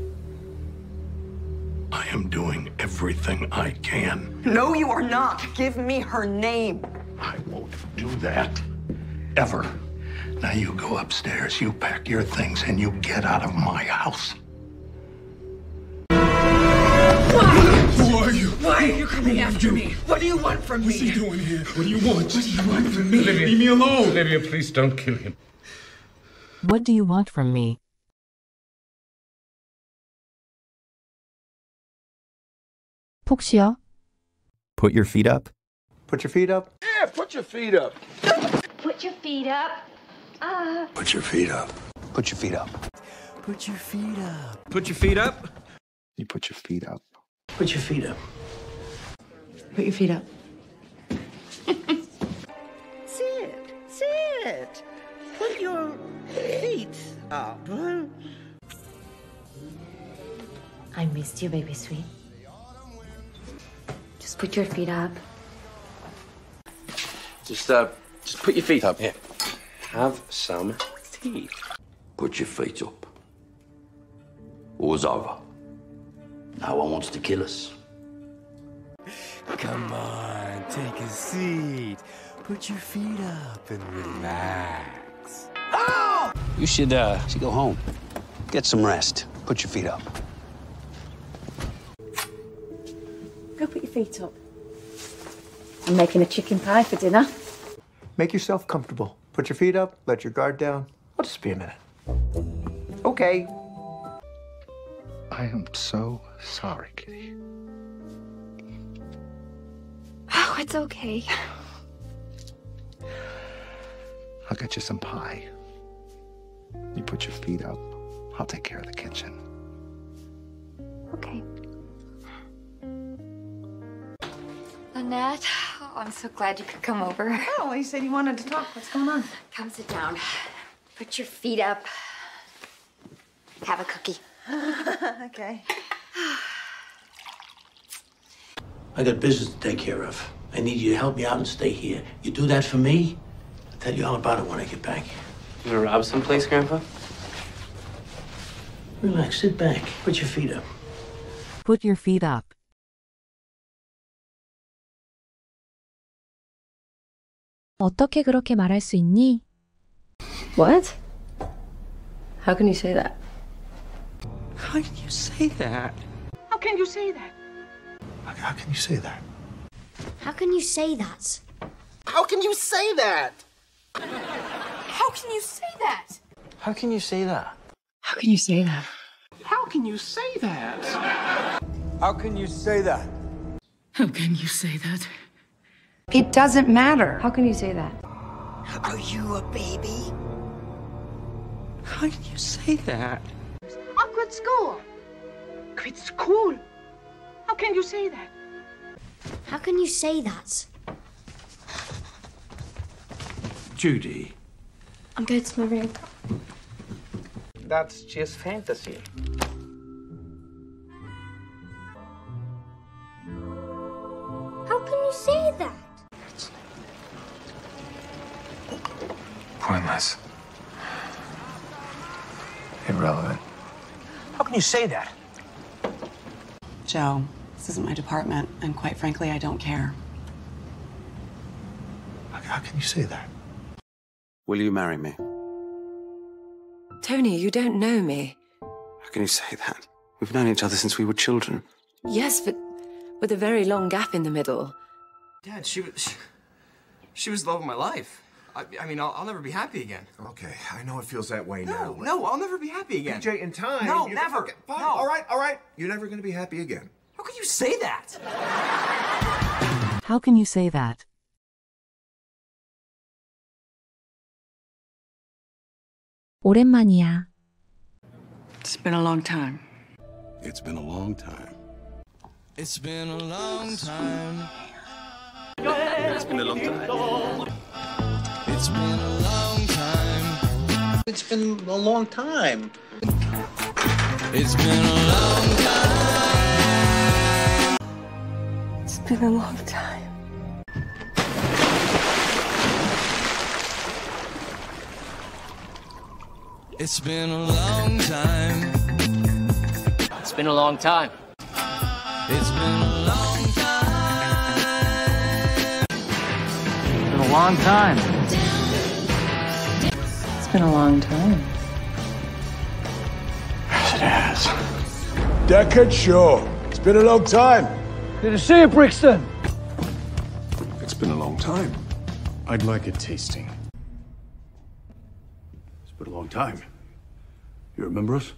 I am doing everything I can. No, you are not. Give me her name. I won't do that. Ever. Now you go upstairs, you pack your things, and you get out of my house. Who are you? Why are you coming after me? What do you want from me? What's he doing here? What do you want? What do you want from me? Olivia, leave me alone. Olivia, please don't kill him. What do you want from me? 폭시야. Put your feet up. Put your feet up. Yeah, put your feet up. Put your feet up. Uh. Put your feet up. Put your feet up. Put your feet up. Put your feet up. You put your feet up. Put your feet up. Put your feet up. Sit. Sit. Put your feet up. I missed you, baby sweet. Just put your feet up. Just, uh, just put your feet up. Yeah. Have some tea. Put your feet up. War's over. No one wants to kill us. Come on, take a seat. Put your feet up and relax. Oh! You should, uh, should go home. Get some rest. Put your feet up. Go put your feet up. I'm making a chicken pie for dinner. Make yourself comfortable. Put your feet up, let your guard down. I'll just be a minute. Okay. I am so sorry, Kitty. Oh, it's okay. I'll get you some pie. You put your feet up. I'll take care of the kitchen. Okay. Annette, oh, I'm so glad you could come over. Oh, you said you wanted to talk. What's going on? Come sit down. Put your feet up. Have a cookie. Okay. I got business to take care of. I need you to help me out and stay here. You do that for me, I'll tell you all about it when I get back. You gonna rob someplace, Grandpa? Relax, sit back. Put your feet up. Put your feet up. 어떻게 그렇게 말할 수 있니? What? How can you say that? How can you say that? How can you say that? How can you say that? How can you say that? How can you say that? How can you say that? How can you say that? How can you say that? How can you say that? How can you say that? How can you say that? It doesn't matter. How can you say that? Are you a baby? How can you say that? I quit school. Quit school? How can you say that? How can you say that? Judy. I'm going to my room. That's just fantasy. How can you say that? Pointless. Irrelevant. How can you say that? Joe, this isn't my department, and quite frankly, I don't care. How can you say that? Will you marry me? Tony, you don't know me. How can you say that? We've known each other since we were children. Yes, but with a very long gap in the middle. Dad, she was... She, she was the love of my life. I, I mean, I'll, I'll never be happy again. Okay, I know it feels that way no, now. No, no, I'll never be happy again. D J, in time... No, never! Fine, no. All right, all right. You're never going to be happy again. How can you say that? How can you say that? 오랜만이야. It's been a long time. It's been a long time. It's been a long time. It's been a long time. It's been a long time. It's been a long time. It's been a long time. It's been a long time. It's been a long time. It's been a long time. It's been a long time. It's been a long time. It's been a long time. Yes, it has. Deckard, sure. It's been a long time. Good to see you, Brixton. It's been a long time. I'd like a tasting. It's been a long time. You remember us?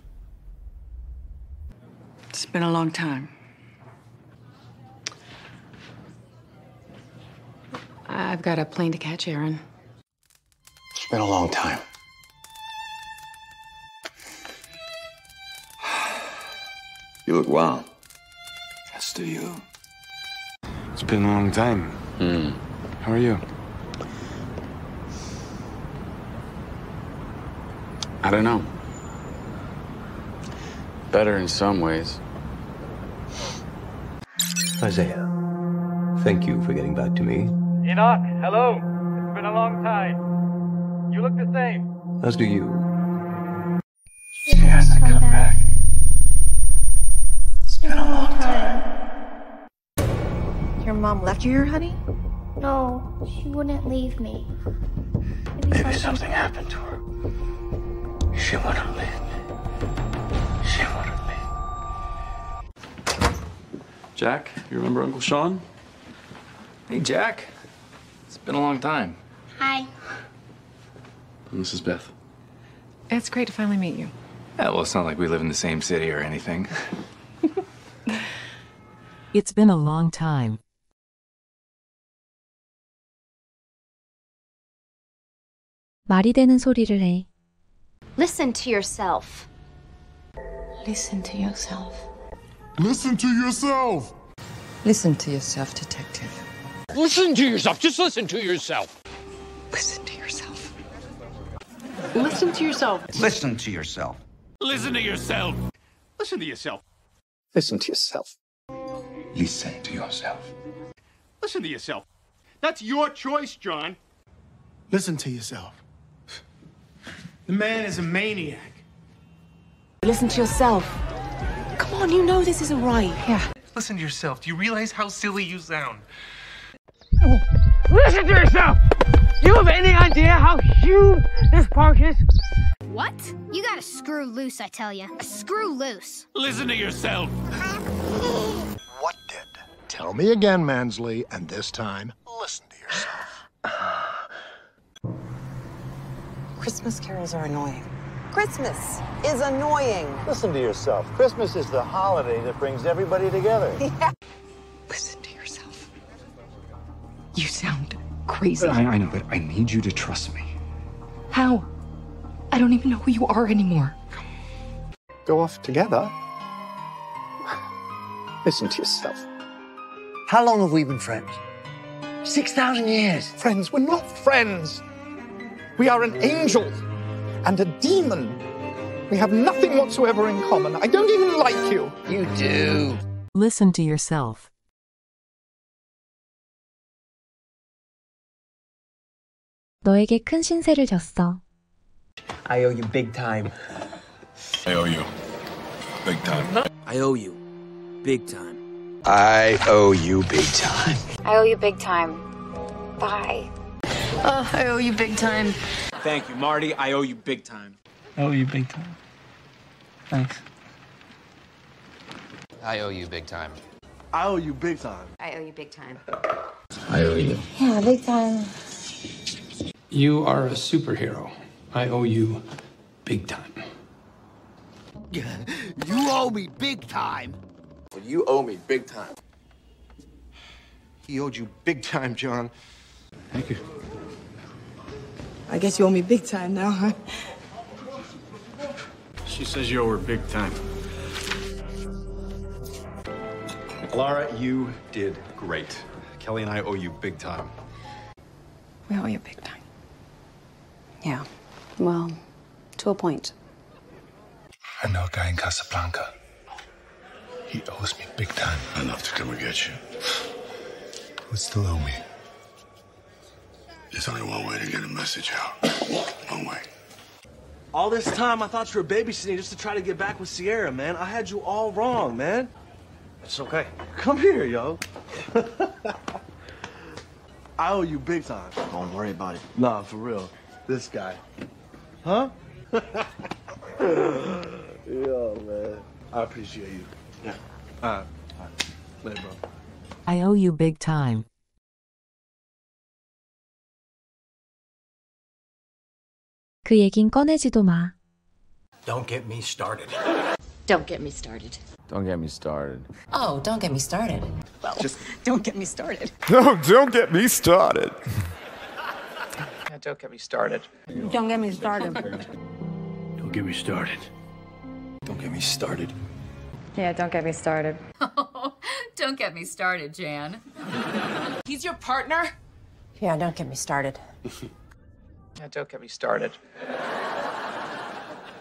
It's been a long time. I've got a plane to catch, Aaron. It's been a long time. You look wow. As do you. It's been a long time. Mm. How are you? I don't know. Better in some ways. Isaiah, thank you for getting back to me. Enoch, hello. It's been a long time. You look the same. As do you. She has to come back. It's been a long time. Your mom left you here, honey? No, she wouldn't leave me. Maybe, Maybe something happened to her. She wouldn't leave me. She wouldn't leave me. Jack, you remember Uncle Sean? Hey, Jack. It's been a long time. Hi. And this is Beth. It's great to finally meet you. Yeah, well, it's not like we live in the same city or anything. It's been a long time. 말이 되는 소리를 해. Listen to yourself. Listen to yourself. Listen to yourself. Listen to yourself, detective. Listen to yourself. Just listen to yourself. Listen to yourself. Listen to yourself. Listen to yourself. Listen to yourself. Listen to yourself. Listen to yourself. Listen to yourself. Listen to yourself. That's your choice, John. Listen to yourself. The man is a maniac. Listen to yourself. Come on, you know this isn't right. Yeah. Listen to yourself. Do you realize how silly you sound? Listen to yourself! You have any idea how huge this park is? What? You gotta screw loose, I tell you. Screw loose. Listen to yourself. What did? Tell me again, Mansley, and this time, listen to yourself. Christmas carols are annoying. Christmas is annoying. Listen to yourself. Christmas is the holiday that brings everybody together. Yeah. Listen to yourself. You sound crazy. I, I know, but I need you to trust me. How? I don't even know who you are anymore. Go off together. Listen to yourself. How long have we been friends? six thousand years. Friends? We're not friends. We are an angel and a demon. We have nothing whatsoever in common. I don't even like you. You do. Listen to yourself. 너에게 큰 신세를 졌어. I owe you big time. I owe you big time. I owe you big time. I owe you big time. I owe you big time. Bye. Oh, I owe you big time. Thank you, Marty. I owe you big time. I owe you big time. Thanks. I owe you big time. I owe you big time. I owe you big time. I owe you. Yeah, big time. You are a superhero. I owe you big time. You owe me big time. Well, you owe me big time. He owed you big time, John. Thank you. I guess you owe me big time now, huh? She says you owe her big time. Laura, you did great. Kelly and I owe you big time. We owe you big time. Yeah. Well, to a point. I know a guy in Casablanca. He owes me big time. Enough to come and get you. Would still owe me. There's only one way to get a message out. One way. All this time, I thought you were babysitting just to try to get back with Sierra, man. I had you all wrong, man. It's okay. Come here, yo. I owe you big time. Don't worry about it. Nah, for real. This guy. Huh? Yo, man. I appreciate you. Yeah. All right. All right. Later, bro. I owe you big time. 그 얘긴 꺼내지도 마. Don't get me started. Don't get me started. Don't get me started. Oh, don't get me started. Well, just don't get me started. No, don't get me started. Yeah, don't get me started. Don't get me started. Don't get me started. Don't get me started. Yeah, don't get me started. Oh, don't get me started, Jan. He's your partner? Yeah, don't get me started. Yeah, don't get me started.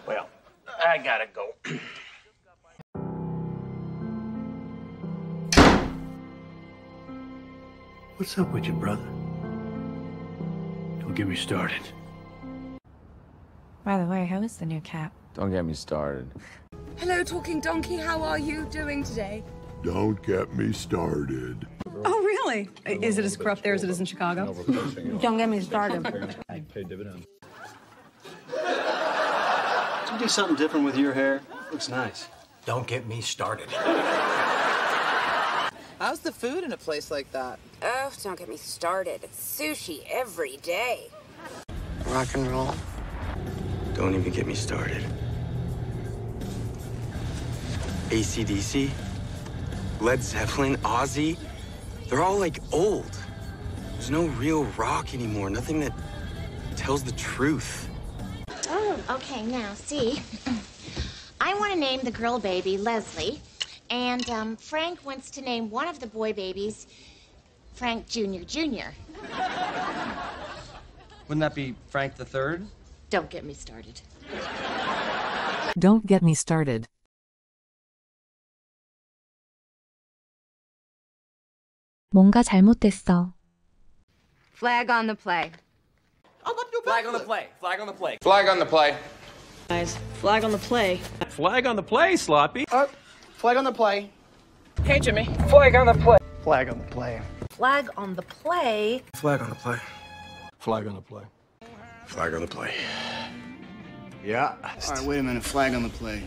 Well, I gotta go. What's up with you, brother? Don't get me started. By the way, how is the new cap? Don't get me started. Hello, Talking Donkey. How are you doing today? Don't get me started. Oh, really? Is it as corrupt there as it is in Chicago? Don't get me started. I pay dividends. Did you do something different with your hair? Looks nice. Don't get me started. How's the food in a place like that? Oh, don't get me started. It's sushi every day. Rock and roll. Don't even get me started. A C D C, Led Zeppelin, Ozzy. They're all like old. There's no real rock anymore. Nothing that tells the truth. Oh, okay, now see. I want to name the girl baby Leslie, and um, Frank wants to name one of the boy babies Frank Junior Junior Wouldn't that be Frank the Third? Don't get me started. Don't get me started. 뭔가 잘못됐어. Flag on the play. Flag on the play. Flag on the play. Flag on the play. Guys, flag on the play. Flag on the play, sloppy. Up. Flag on the play. Hey, Jimmy. Flag on the play. Flag on the play. Flag on the play. Flag on the play. Flag on the play. Flag on the play. Yeah. All right, wait a minute. Flag on the play.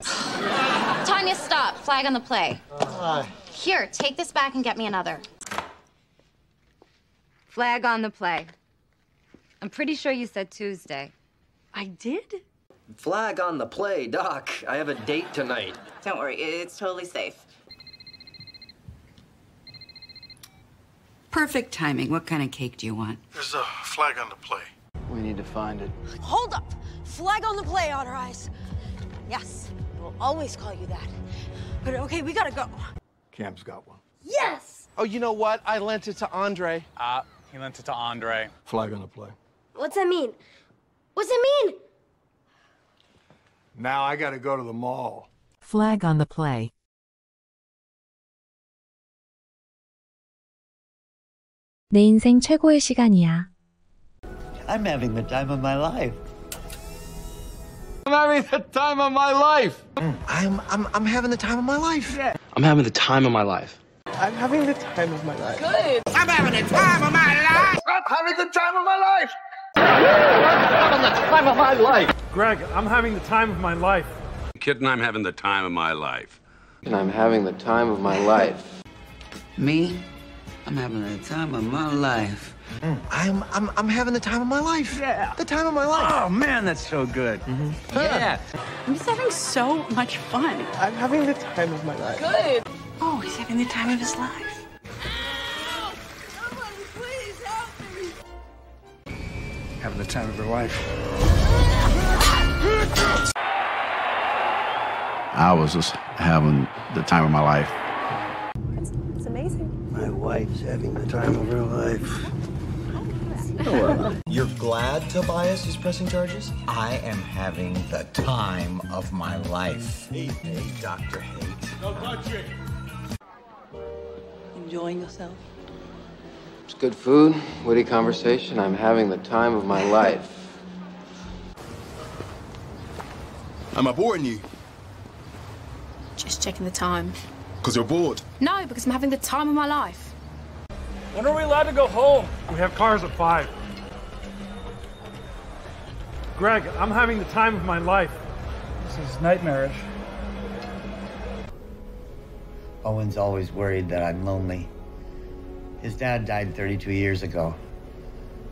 Tanya, stop. Flag on the play. Uh, Here, take this back and get me another. Flag on the play. I'm pretty sure you said Tuesday. I did? Flag on the play, Doc. I have a date tonight. Don't worry, it's totally safe. Perfect timing. What kind of cake do you want? There's a flag on the play. We need to find it. Hold up! Flag on the play, Otter Eyes. Yes, we'll always call you that. But okay, we gotta go. Cam's got one. Yes! Oh, you know what? I lent it to Andre. Ah, uh, he lent it to Andre. Flag on the play. What's that mean? What's that mean? Now I gotta go to the mall. Flag on the play. 내 인생 최고의 시간이야. I'm having the time of my life. I'm having the time of my life. Mm. I'm I'm I'm having the time of my life. Yeah. I'm having the time of my life. I'm having the time of my life. Good. I'm having the time of my life. I'm having the time of my life. I'm having the time of my life. Greg, I'm having the time of my life. Kid, and I'm having the time of my life. And I'm having the time of my life. Me, I'm having the time of my life. Mm. I'm I'm I'm having the time of my life. Yeah. The time of my life. Oh man, that's so good. Mm-hmm. Yeah. I'm just having so much fun. I'm having the time of my life. Good. Oh, he's having the time of his life. Help! Somebody please help me. Having the time of her life. I was just having the time of my life. It's, it's amazing. My wife's having the time of her life. You're glad Tobias is pressing charges? I am having the time of my life. Hey, hey, Doctor Hate. No touching. Enjoying yourself? It's good food, witty conversation. I'm having the time of my life. Am I boring you? Just checking the time. Because you're bored? No, because I'm having the time of my life. When are we allowed to go home? We have cars at five. Greg, I'm having the time of my life. This is nightmarish. Owen's always worried that I'm lonely. His dad died thirty-two years ago,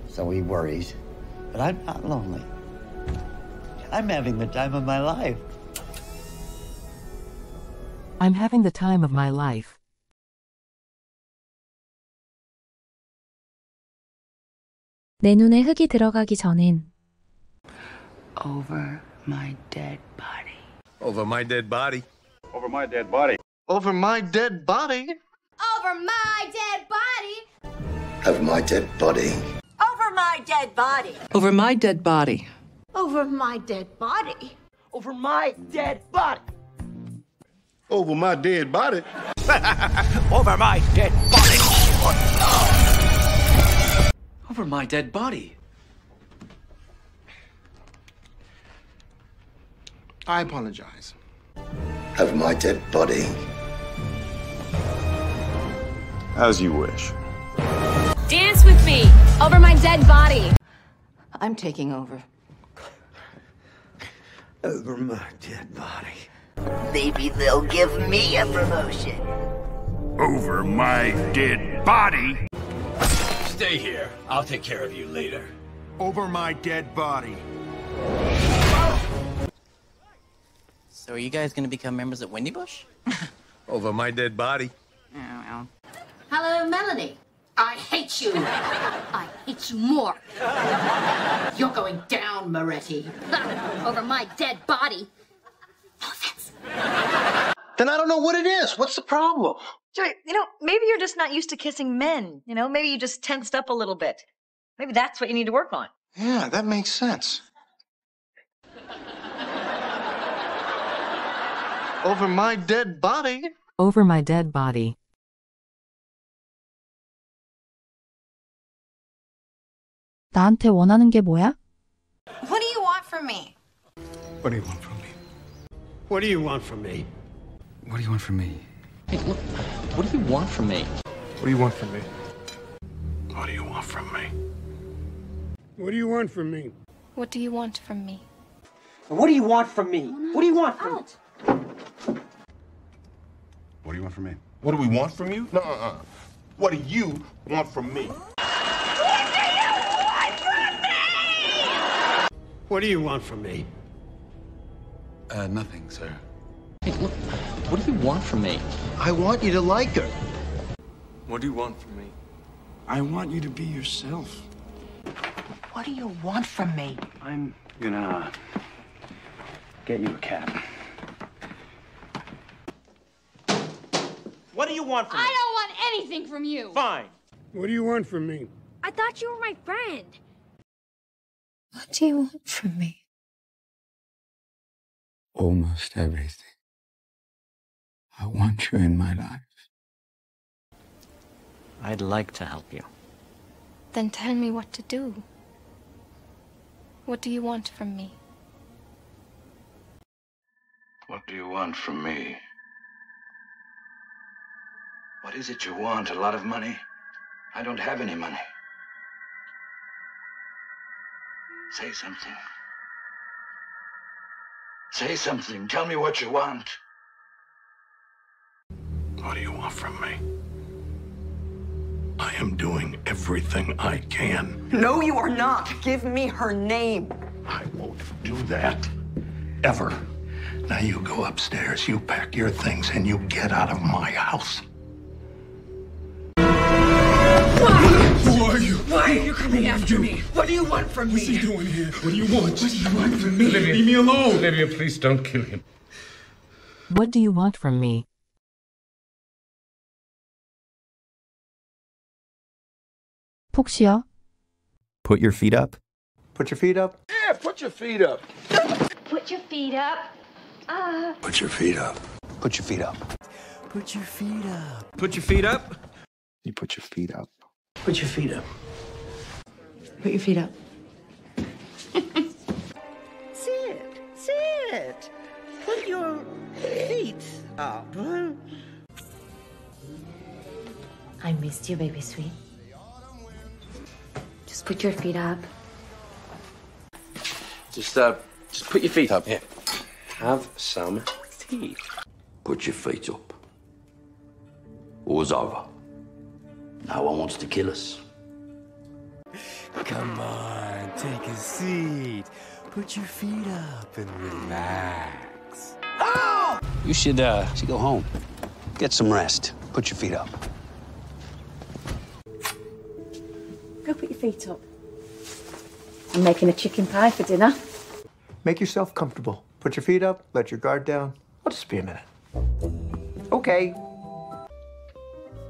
so he worries. But I'm not lonely. I'm having the time of my life. I'm having the time of my life. 내 눈에 흙이 들어가기 전엔 Over my dead body. Over my dead body. Over my dead body. Over my dead body. Over my dead body. Over my dead body. Over my dead body. Over my dead body. Over my dead body. Over my dead body. Over my dead body. Over my dead body. Over my dead body. I apologize. Over my dead body. As you wish. Dance with me over my dead body. I'm taking over. Over my dead body. Maybe they'll give me a promotion. Over my dead body. Stay here. I'll take care of you later. Over my dead body. So are you guys going to become members at Wendy Bush? Over my dead body. Oh, well. Hello, Melanie. I hate you. I hate you more. You're going down, Moretti. Over my dead body. No offense. Then I don't know what it is. What's the problem? Joey, you know, maybe you're just not used to kissing men. You know, maybe you just tensed up a little bit. Maybe that's what you need to work on. Yeah, that makes sense. Over my dead body. Over my dead body. 나한테 원하는 게 뭐야? What do you want from me? What do you want from me? What do you want from me? What do you want from me? Hey, look. What do you want from me? What do you want from me? What do you want from me? What do you want from me? What do you want from me? What do you want from me? What do you want from me? What do you want from me? What do we want from you? No, uh-uh. What do you want from me? What do you want from me? What do you want from me? Uh, nothing, sir. Hey, look. What do you want from me? I want you to like her. What do you want from me? I want you to be yourself. What do you want from me? I'm gonna get you a cab. What do you want from me? I don't want anything from you. Fine. What do you want from me? I thought you were my friend. What do you want from me? Almost everything. I want you in my life. I'd like to help you. Then tell me what to do. What do you want from me? What do you want from me? What is it you want? A lot of money? I don't have any money. Say something. Say something. Tell me what you want. What do you want from me? I am doing everything I can. No, you are not. Give me her name. I won't do that. Ever. Now you go upstairs, you pack your things, and you get out of my house. Who are you? Why are you coming after me? What do you want from me? What's he doing here? What do you want? What do you want from me? Olivia, leave me alone. Olivia, please don't kill him. What do you want from me? 푹 쉬어. Put your feet up. Put your feet up. Yeah, put your feet up. Put your feet up. Uh. Put your feet up. Put your feet up. Put your feet up. Put your feet up. You put your feet up. Put your feet up. Put your feet up. Sit. Sit. Put your feet up. I missed you, baby sweet. Just put your feet up. Just, uh, just put your feet up. Yeah. Have some tea. Put your feet up. War's over. No one wants to kill us. Come on, take a seat. Put your feet up and relax. Oh! You should, uh, should go home. Get some rest. Put your feet up. Go put your feet up. I'm making a chicken pie for dinner. Make yourself comfortable. Put your feet up, let your guard down. I'll just be a minute. Okay.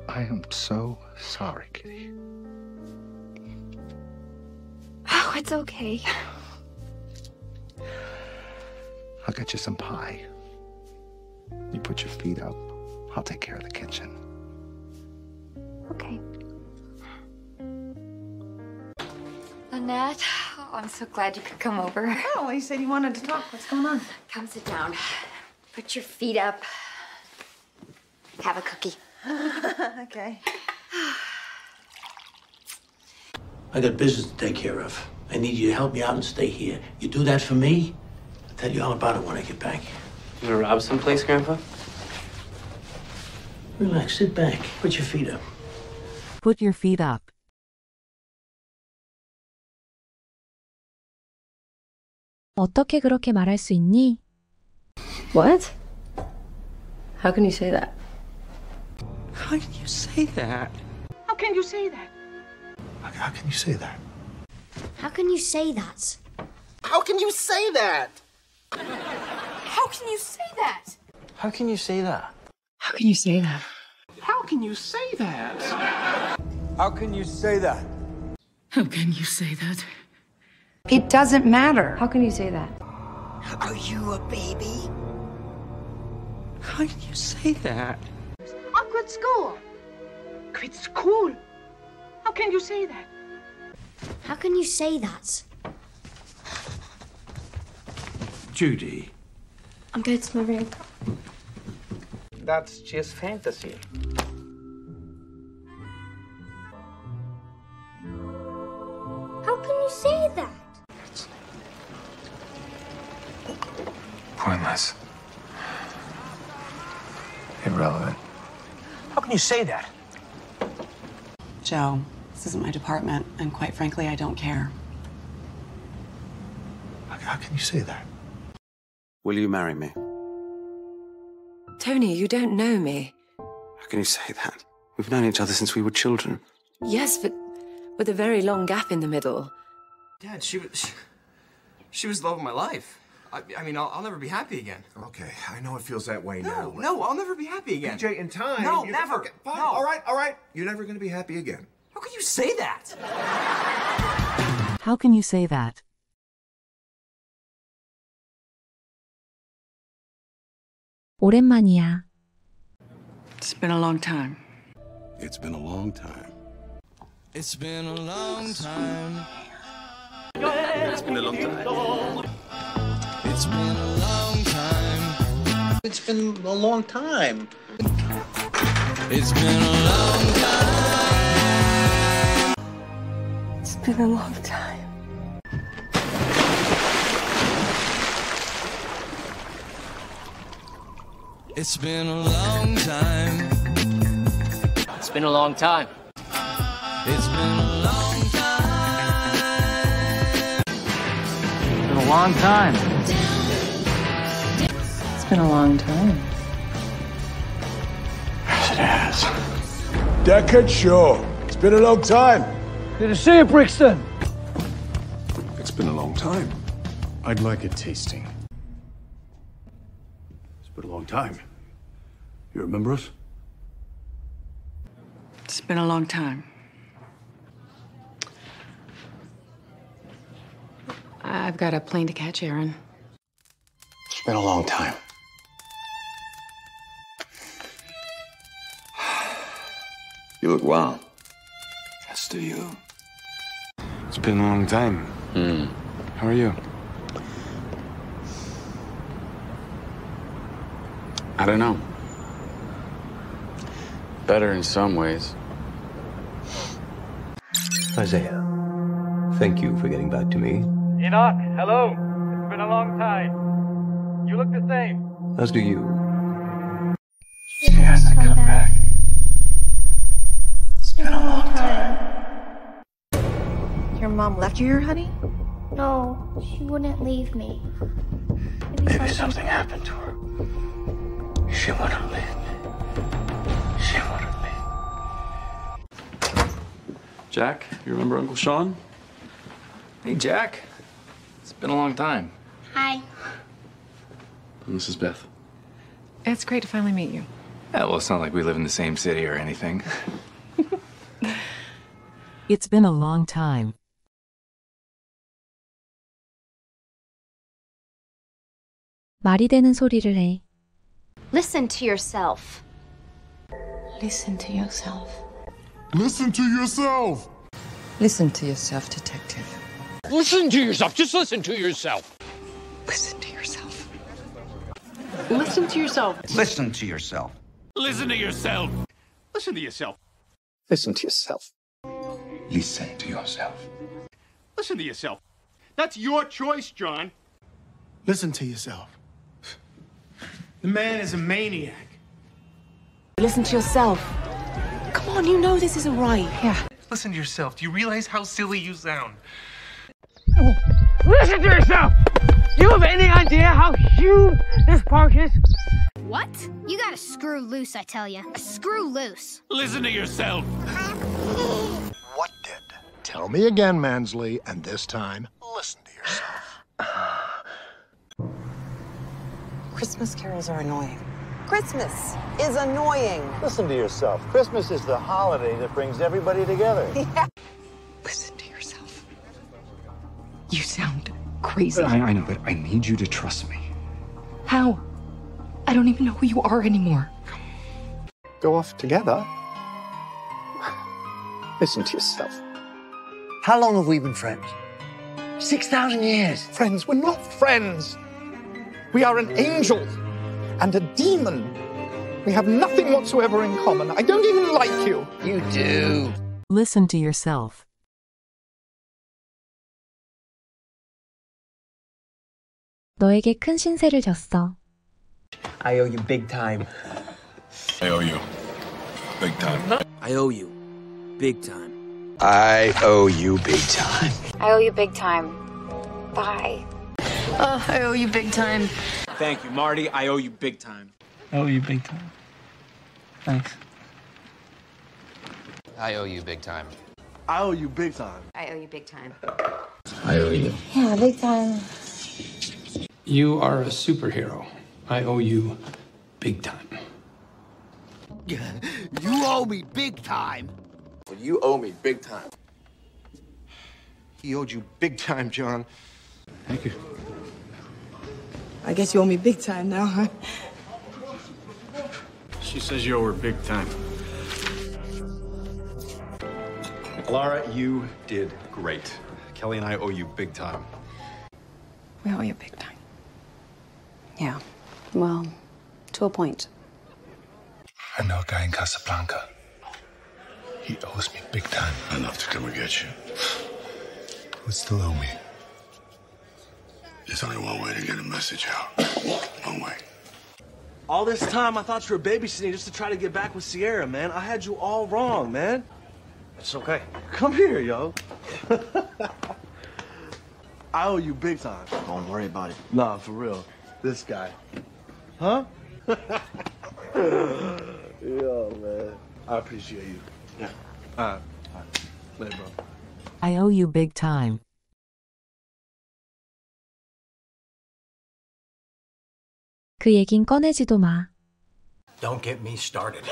I am so sorry, Kitty. Oh, it's okay. I'll get you some pie. You put your feet up. I'll take care of the kitchen. Okay. Annette, oh, I'm so glad you could come over. Oh, you said you wanted to talk. What's going on? Come sit down. Put your feet up. Have a cookie. Okay. I got business to take care of. I need you to help me out and stay here. You do that for me, I'll tell you all about it when I get back. You gonna rob someplace, Grandpa? Relax, sit back. Put your feet up. Put your feet up. 어떻게 그렇게 말할 수 있니? What? How can you say that? How can you say that? How can you say that? How can you say that? How can you say that? How can you say that? How can you say that? How can you say that? How can you say that? How can you say that? How can you say that? How can you say that? It doesn't matter. How can you say that? Are you a baby? How can you say that? I quit school. Quit school? How can you say that? How can you say that? Judy. I'm going to my room. That's just fantasy. How can you say that? Pointless. Irrelevant. How can you say that? Joe, this isn't my department, and quite frankly, I don't care. How can you say that? Will you marry me? Tony, you don't know me. How can you say that? We've known each other since we were children. Yes, but with a very long gap in the middle. Dad, she was... She, she was the love of my life. I, I mean, I'll, I'll never be happy again. Okay, I know it feels that way now. No, no, I'll never be happy again. P J, in time... No, never! Gonna, fine, no. All right, all right. You're never going to be happy again. How can you say that? How can you say that? 오랜만이야. It's been a long time. It's been a long time. It's been a long time. It's been a long time. It's been a long time. It's been a long time. It's been a long time. It's been a long time. It's been a long time. It's been a long time. It's been a long time. It's been a long time. It's been a long time. Yes, it has. Deckard Shaw. It's been a long time. Good to see you, Brixton. It's been a long time. I'd like a tasting. It's been a long time. You remember us? It's been a long time. I've got a plane to catch, Aaron. It's been a long time. You look wild. As do you. It's been a long time. Mm. How are you? I don't know. Better in some ways. Isaiah, thank you for getting back to me. Enoch, hello. It's been a long time. You look the same. As do you. She hasn't come back. It's been a long time. Your mom left you here, honey? No, she wouldn't leave me. Maybe, Maybe something happened to her. She wouldn't leave me. She wouldn't leave me. Jack, you remember Uncle Sean? Hey, Jack. It's been a long time. Hi. And this is Beth. It's great to finally meet you. Yeah, well, it's not like we live in the same city or anything. It's been a long time. 말이 되는 소리를 해. Listen to yourself. Listen to yourself. Listen to yourself. Listen to yourself, detective. Listen to yourself. Just listen to yourself. Listen to yourself. Listen to yourself. Listen to yourself. Listen to yourself. Listen to yourself. Listen to yourself. Listen to yourself. Listen to yourself. That's your choice, John. Listen to yourself. The man is a maniac. Listen to yourself. Come on, you know this isn't right. Yeah. Listen to yourself. Do you realize how silly you sound? Listen to yourself! Do you have any idea how huge this park is? What? You gotta screw loose, I tell ya. Screw loose. Listen to yourself. What did? Tell me again, Mansley, and this time, listen to yourself. Christmas carols are annoying. Christmas is annoying. Listen to yourself. Christmas is the holiday that brings everybody together. Yeah. Listen to yourself. You sound crazy. I, I know, but I need you to trust me. How? I don't even know who you are anymore. Go off together? Listen to yourself. How long have we been friends? six thousand years. Friends? We're not friends. We are an angel and a demon. We have nothing whatsoever in common. I don't even like you. You do. Listen to yourself. 너에게 큰 신세를 졌어. I owe you big time. I owe you big time. I owe you big time. I owe you big time. I owe you big time. Bye. Oh, I owe you big time. Thank you, Marty. I owe you big time. I owe you big time. Thanks. I owe you big time. I owe you big time. I owe you big time. I owe you. Yeah, big time. You are a superhero. I owe you big time. You owe me big time. Well, you owe me big time. He owed you big time, John. Thank you. I guess you owe me big time now, huh? She says you owe her big time. Laura, you did great. Kelly and I owe you big time. We owe you big time. Yeah. Well, to a point. I know a guy in Casablanca. He owes me big time. Enough to come and get you. Would still owe me. There's only one way to get a message out. One way. All this time, I thought you were babysitting just to try to get back with Sierra, man. I had you all wrong, man. It's okay. Come here, yo. I owe you big time. Don't worry about it. Nah, for real. This guy. Huh? Yo, man. I appreciate you. Yeah. All right. All right. Later, bro. I owe you big time. 그 얘긴 꺼내지도 마. Don't get me started.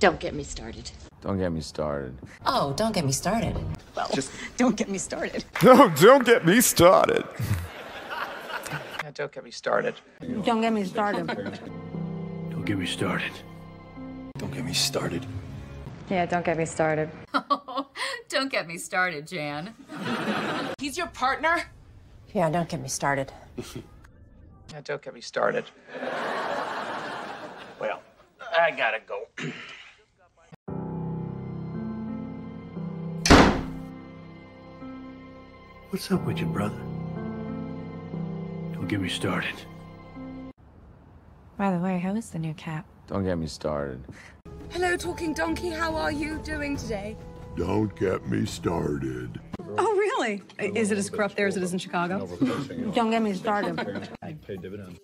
Don't get me started. Don't get me started. Oh, don't get me started. Well, just don't get me started. No, don't get me started. No, don't get me started. Don't get me started. Don't get me started. Don't get me started. Yeah, don't get me started. Oh, don't get me started, Jan. He's your partner? Yeah, don't get me started. Now, don't get me started. Well, I gotta go. What's up with you, brother? Don't get me started. By the way, how is the new cap? Don't get me started. Hello, Talking Donkey. How are you doing today? Don't get me started. Oh, really? Is it as corrupt there as it is in Chicago? Don't get me started. I pay dividends.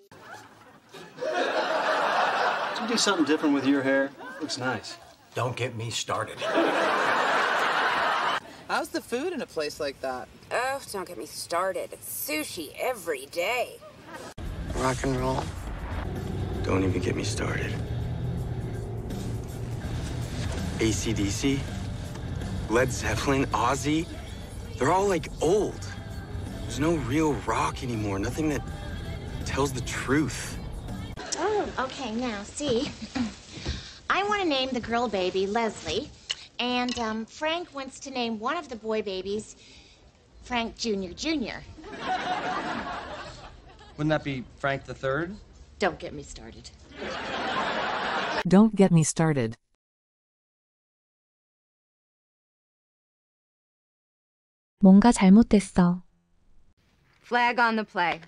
Did you do something different with your hair? Looks nice. Don't get me started. How's the food in a place like that? Oh, don't get me started. Sushi every day. Rock and roll. Don't even get me started. A C D C, Led Zeppelin, Ozzy, they're all like old. There's no real rock anymore, nothing that tells the truth. Oh, okay, now see. I want to name the girl baby Leslie, and um, Frank wants to name one of the boy babies Frank Junior Junior Wouldn't that be Frank the Third? Don't get me started. Don't get me started. 뭔가 잘못됐어. Flag on the play.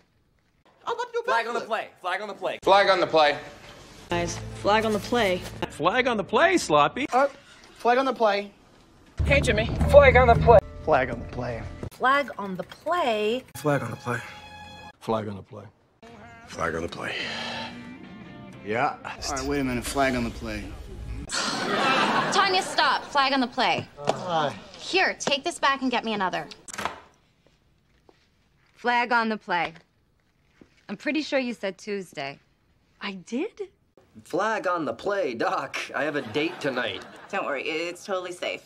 Flag on the play. Flag on the play. Flag on the play. Guys, flag on the play. Flag on the play, Sloppy. Oh, flag on the play. Hey, Jimmy. Flag on the play. Flag on the play. Flag on the play. Flag on the play. Flag on the play. Flag on the play. Yeah. All right, wait a minute. Flag on the play. Tanya, stop. Flag on the play. Uh, Here, take this back and get me another. Flag on the play. I'm pretty sure you said Tuesday. I did? Flag on the play, Doc. I have a date tonight. Don't worry, it's totally safe.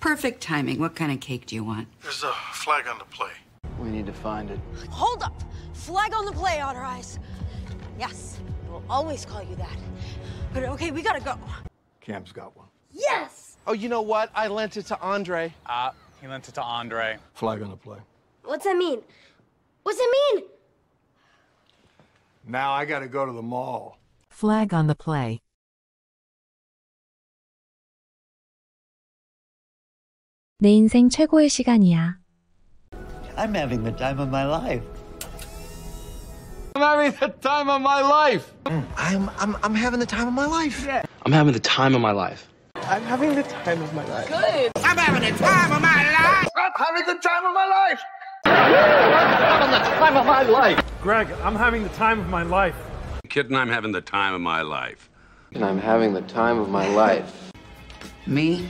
Perfect timing. What kind of cake do you want? There's a flag on the play. We need to find it. Hold up! Flag on the play, Otter Eyes. Yes, we'll always call you that. But okay, we gotta go. Cam's got one. Yes! Oh, you know what? I lent it to Andre. Ah, uh, he lent it to Andre. Flag on the play. What's that mean? What's that mean? Now I gotta go to the mall. Flag on the play. 내 인생 최고의 시간이야. I'm having the time of my life. I'm having the time of my life. Mm. I'm I'm I'm having the time of my life. Yeah. I'm having the time of my life. I'm having the time of my life. Good. I'm having the time of my life. I'm having the time of my life. I'm having the time of my life. Greg, I'm having the time of my life. Kid, and I'm having the time of my life. And I'm having the time of my life. Me,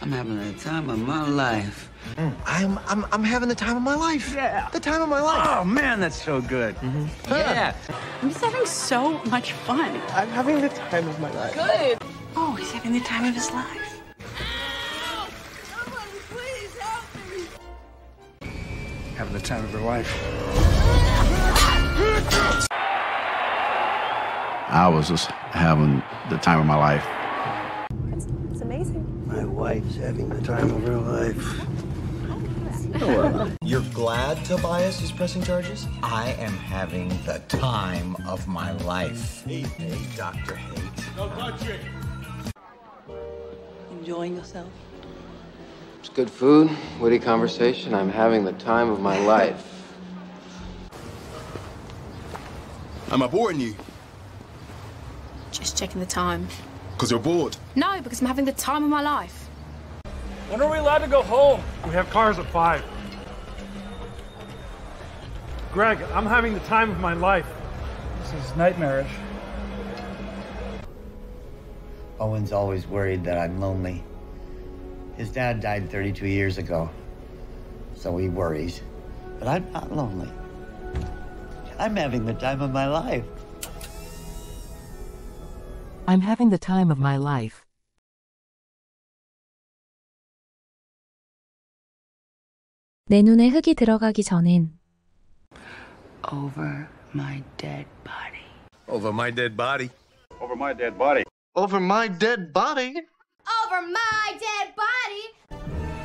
I'm having the time of my life. Mm. I'm I'm I'm having the time of my life. Yeah. The time of my life. Oh man, that's so good. Mm-hmm. Yeah. I'm just having so much fun. I'm having the time of my life. Good. Oh, he's having the time of his life. Ow! Somebody please help me. Having the time of her life. I was just having the time of my life. It's, it's amazing. My wife's having the time of her life. You're glad Tobias is pressing charges? I am having the time of my life. Hey, hey, Doctor Hate. No touching. Enjoying yourself? It's good food, witty conversation. I'm having the time of my life. Am I boring you? Just checking the time. Because you're bored? No, because I'm having the time of my life. When are we allowed to go home? We have cars at five. Greg, I'm having the time of my life. This is nightmarish. Owen's always worried that I'm lonely. His dad died thirty-two years ago, so he worries. But I'm not lonely. I'm having the time of my life. I'm having the time of my life. 내 눈에 흙이 들어가기 전엔 Over my dead body. Over my dead body. Over my dead body. Over my dead body. Over my dead body.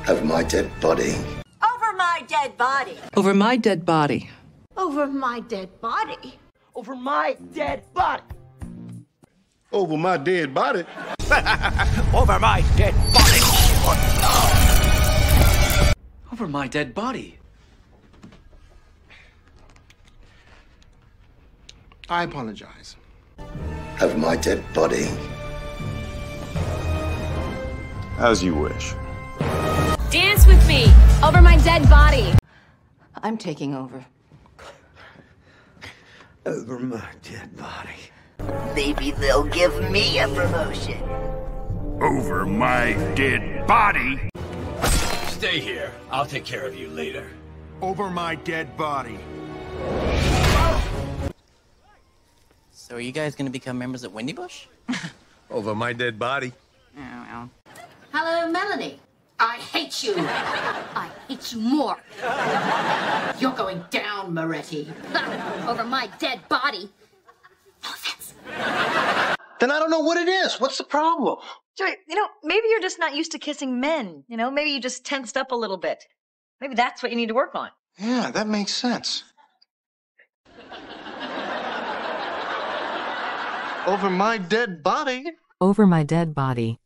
Over my dead body. Over my dead body. Over my dead body. Over my dead body. Over my dead body. Over my dead body. Over my dead body. What? No! Over my dead body. I apologize. Over my dead body. As you wish. Dance with me over my dead body. I'm taking over. Over my dead body. Maybe they'll give me a promotion. Over my dead body. Stay here. I'll take care of you later. Over my dead body. So are you guys going to become members at Wendy Bush? Over my dead body. Oh, well. Hello, Melanie. I hate you. I hate you more. You're going down, Moretti. Over my dead body. No offense. Then I don't know what it is. What's the problem? Joey, you know, maybe you're just not used to kissing men. You know, maybe you just tensed up a little bit. Maybe that's what you need to work on. Yeah, that makes sense. Over my dead body. Over my dead body.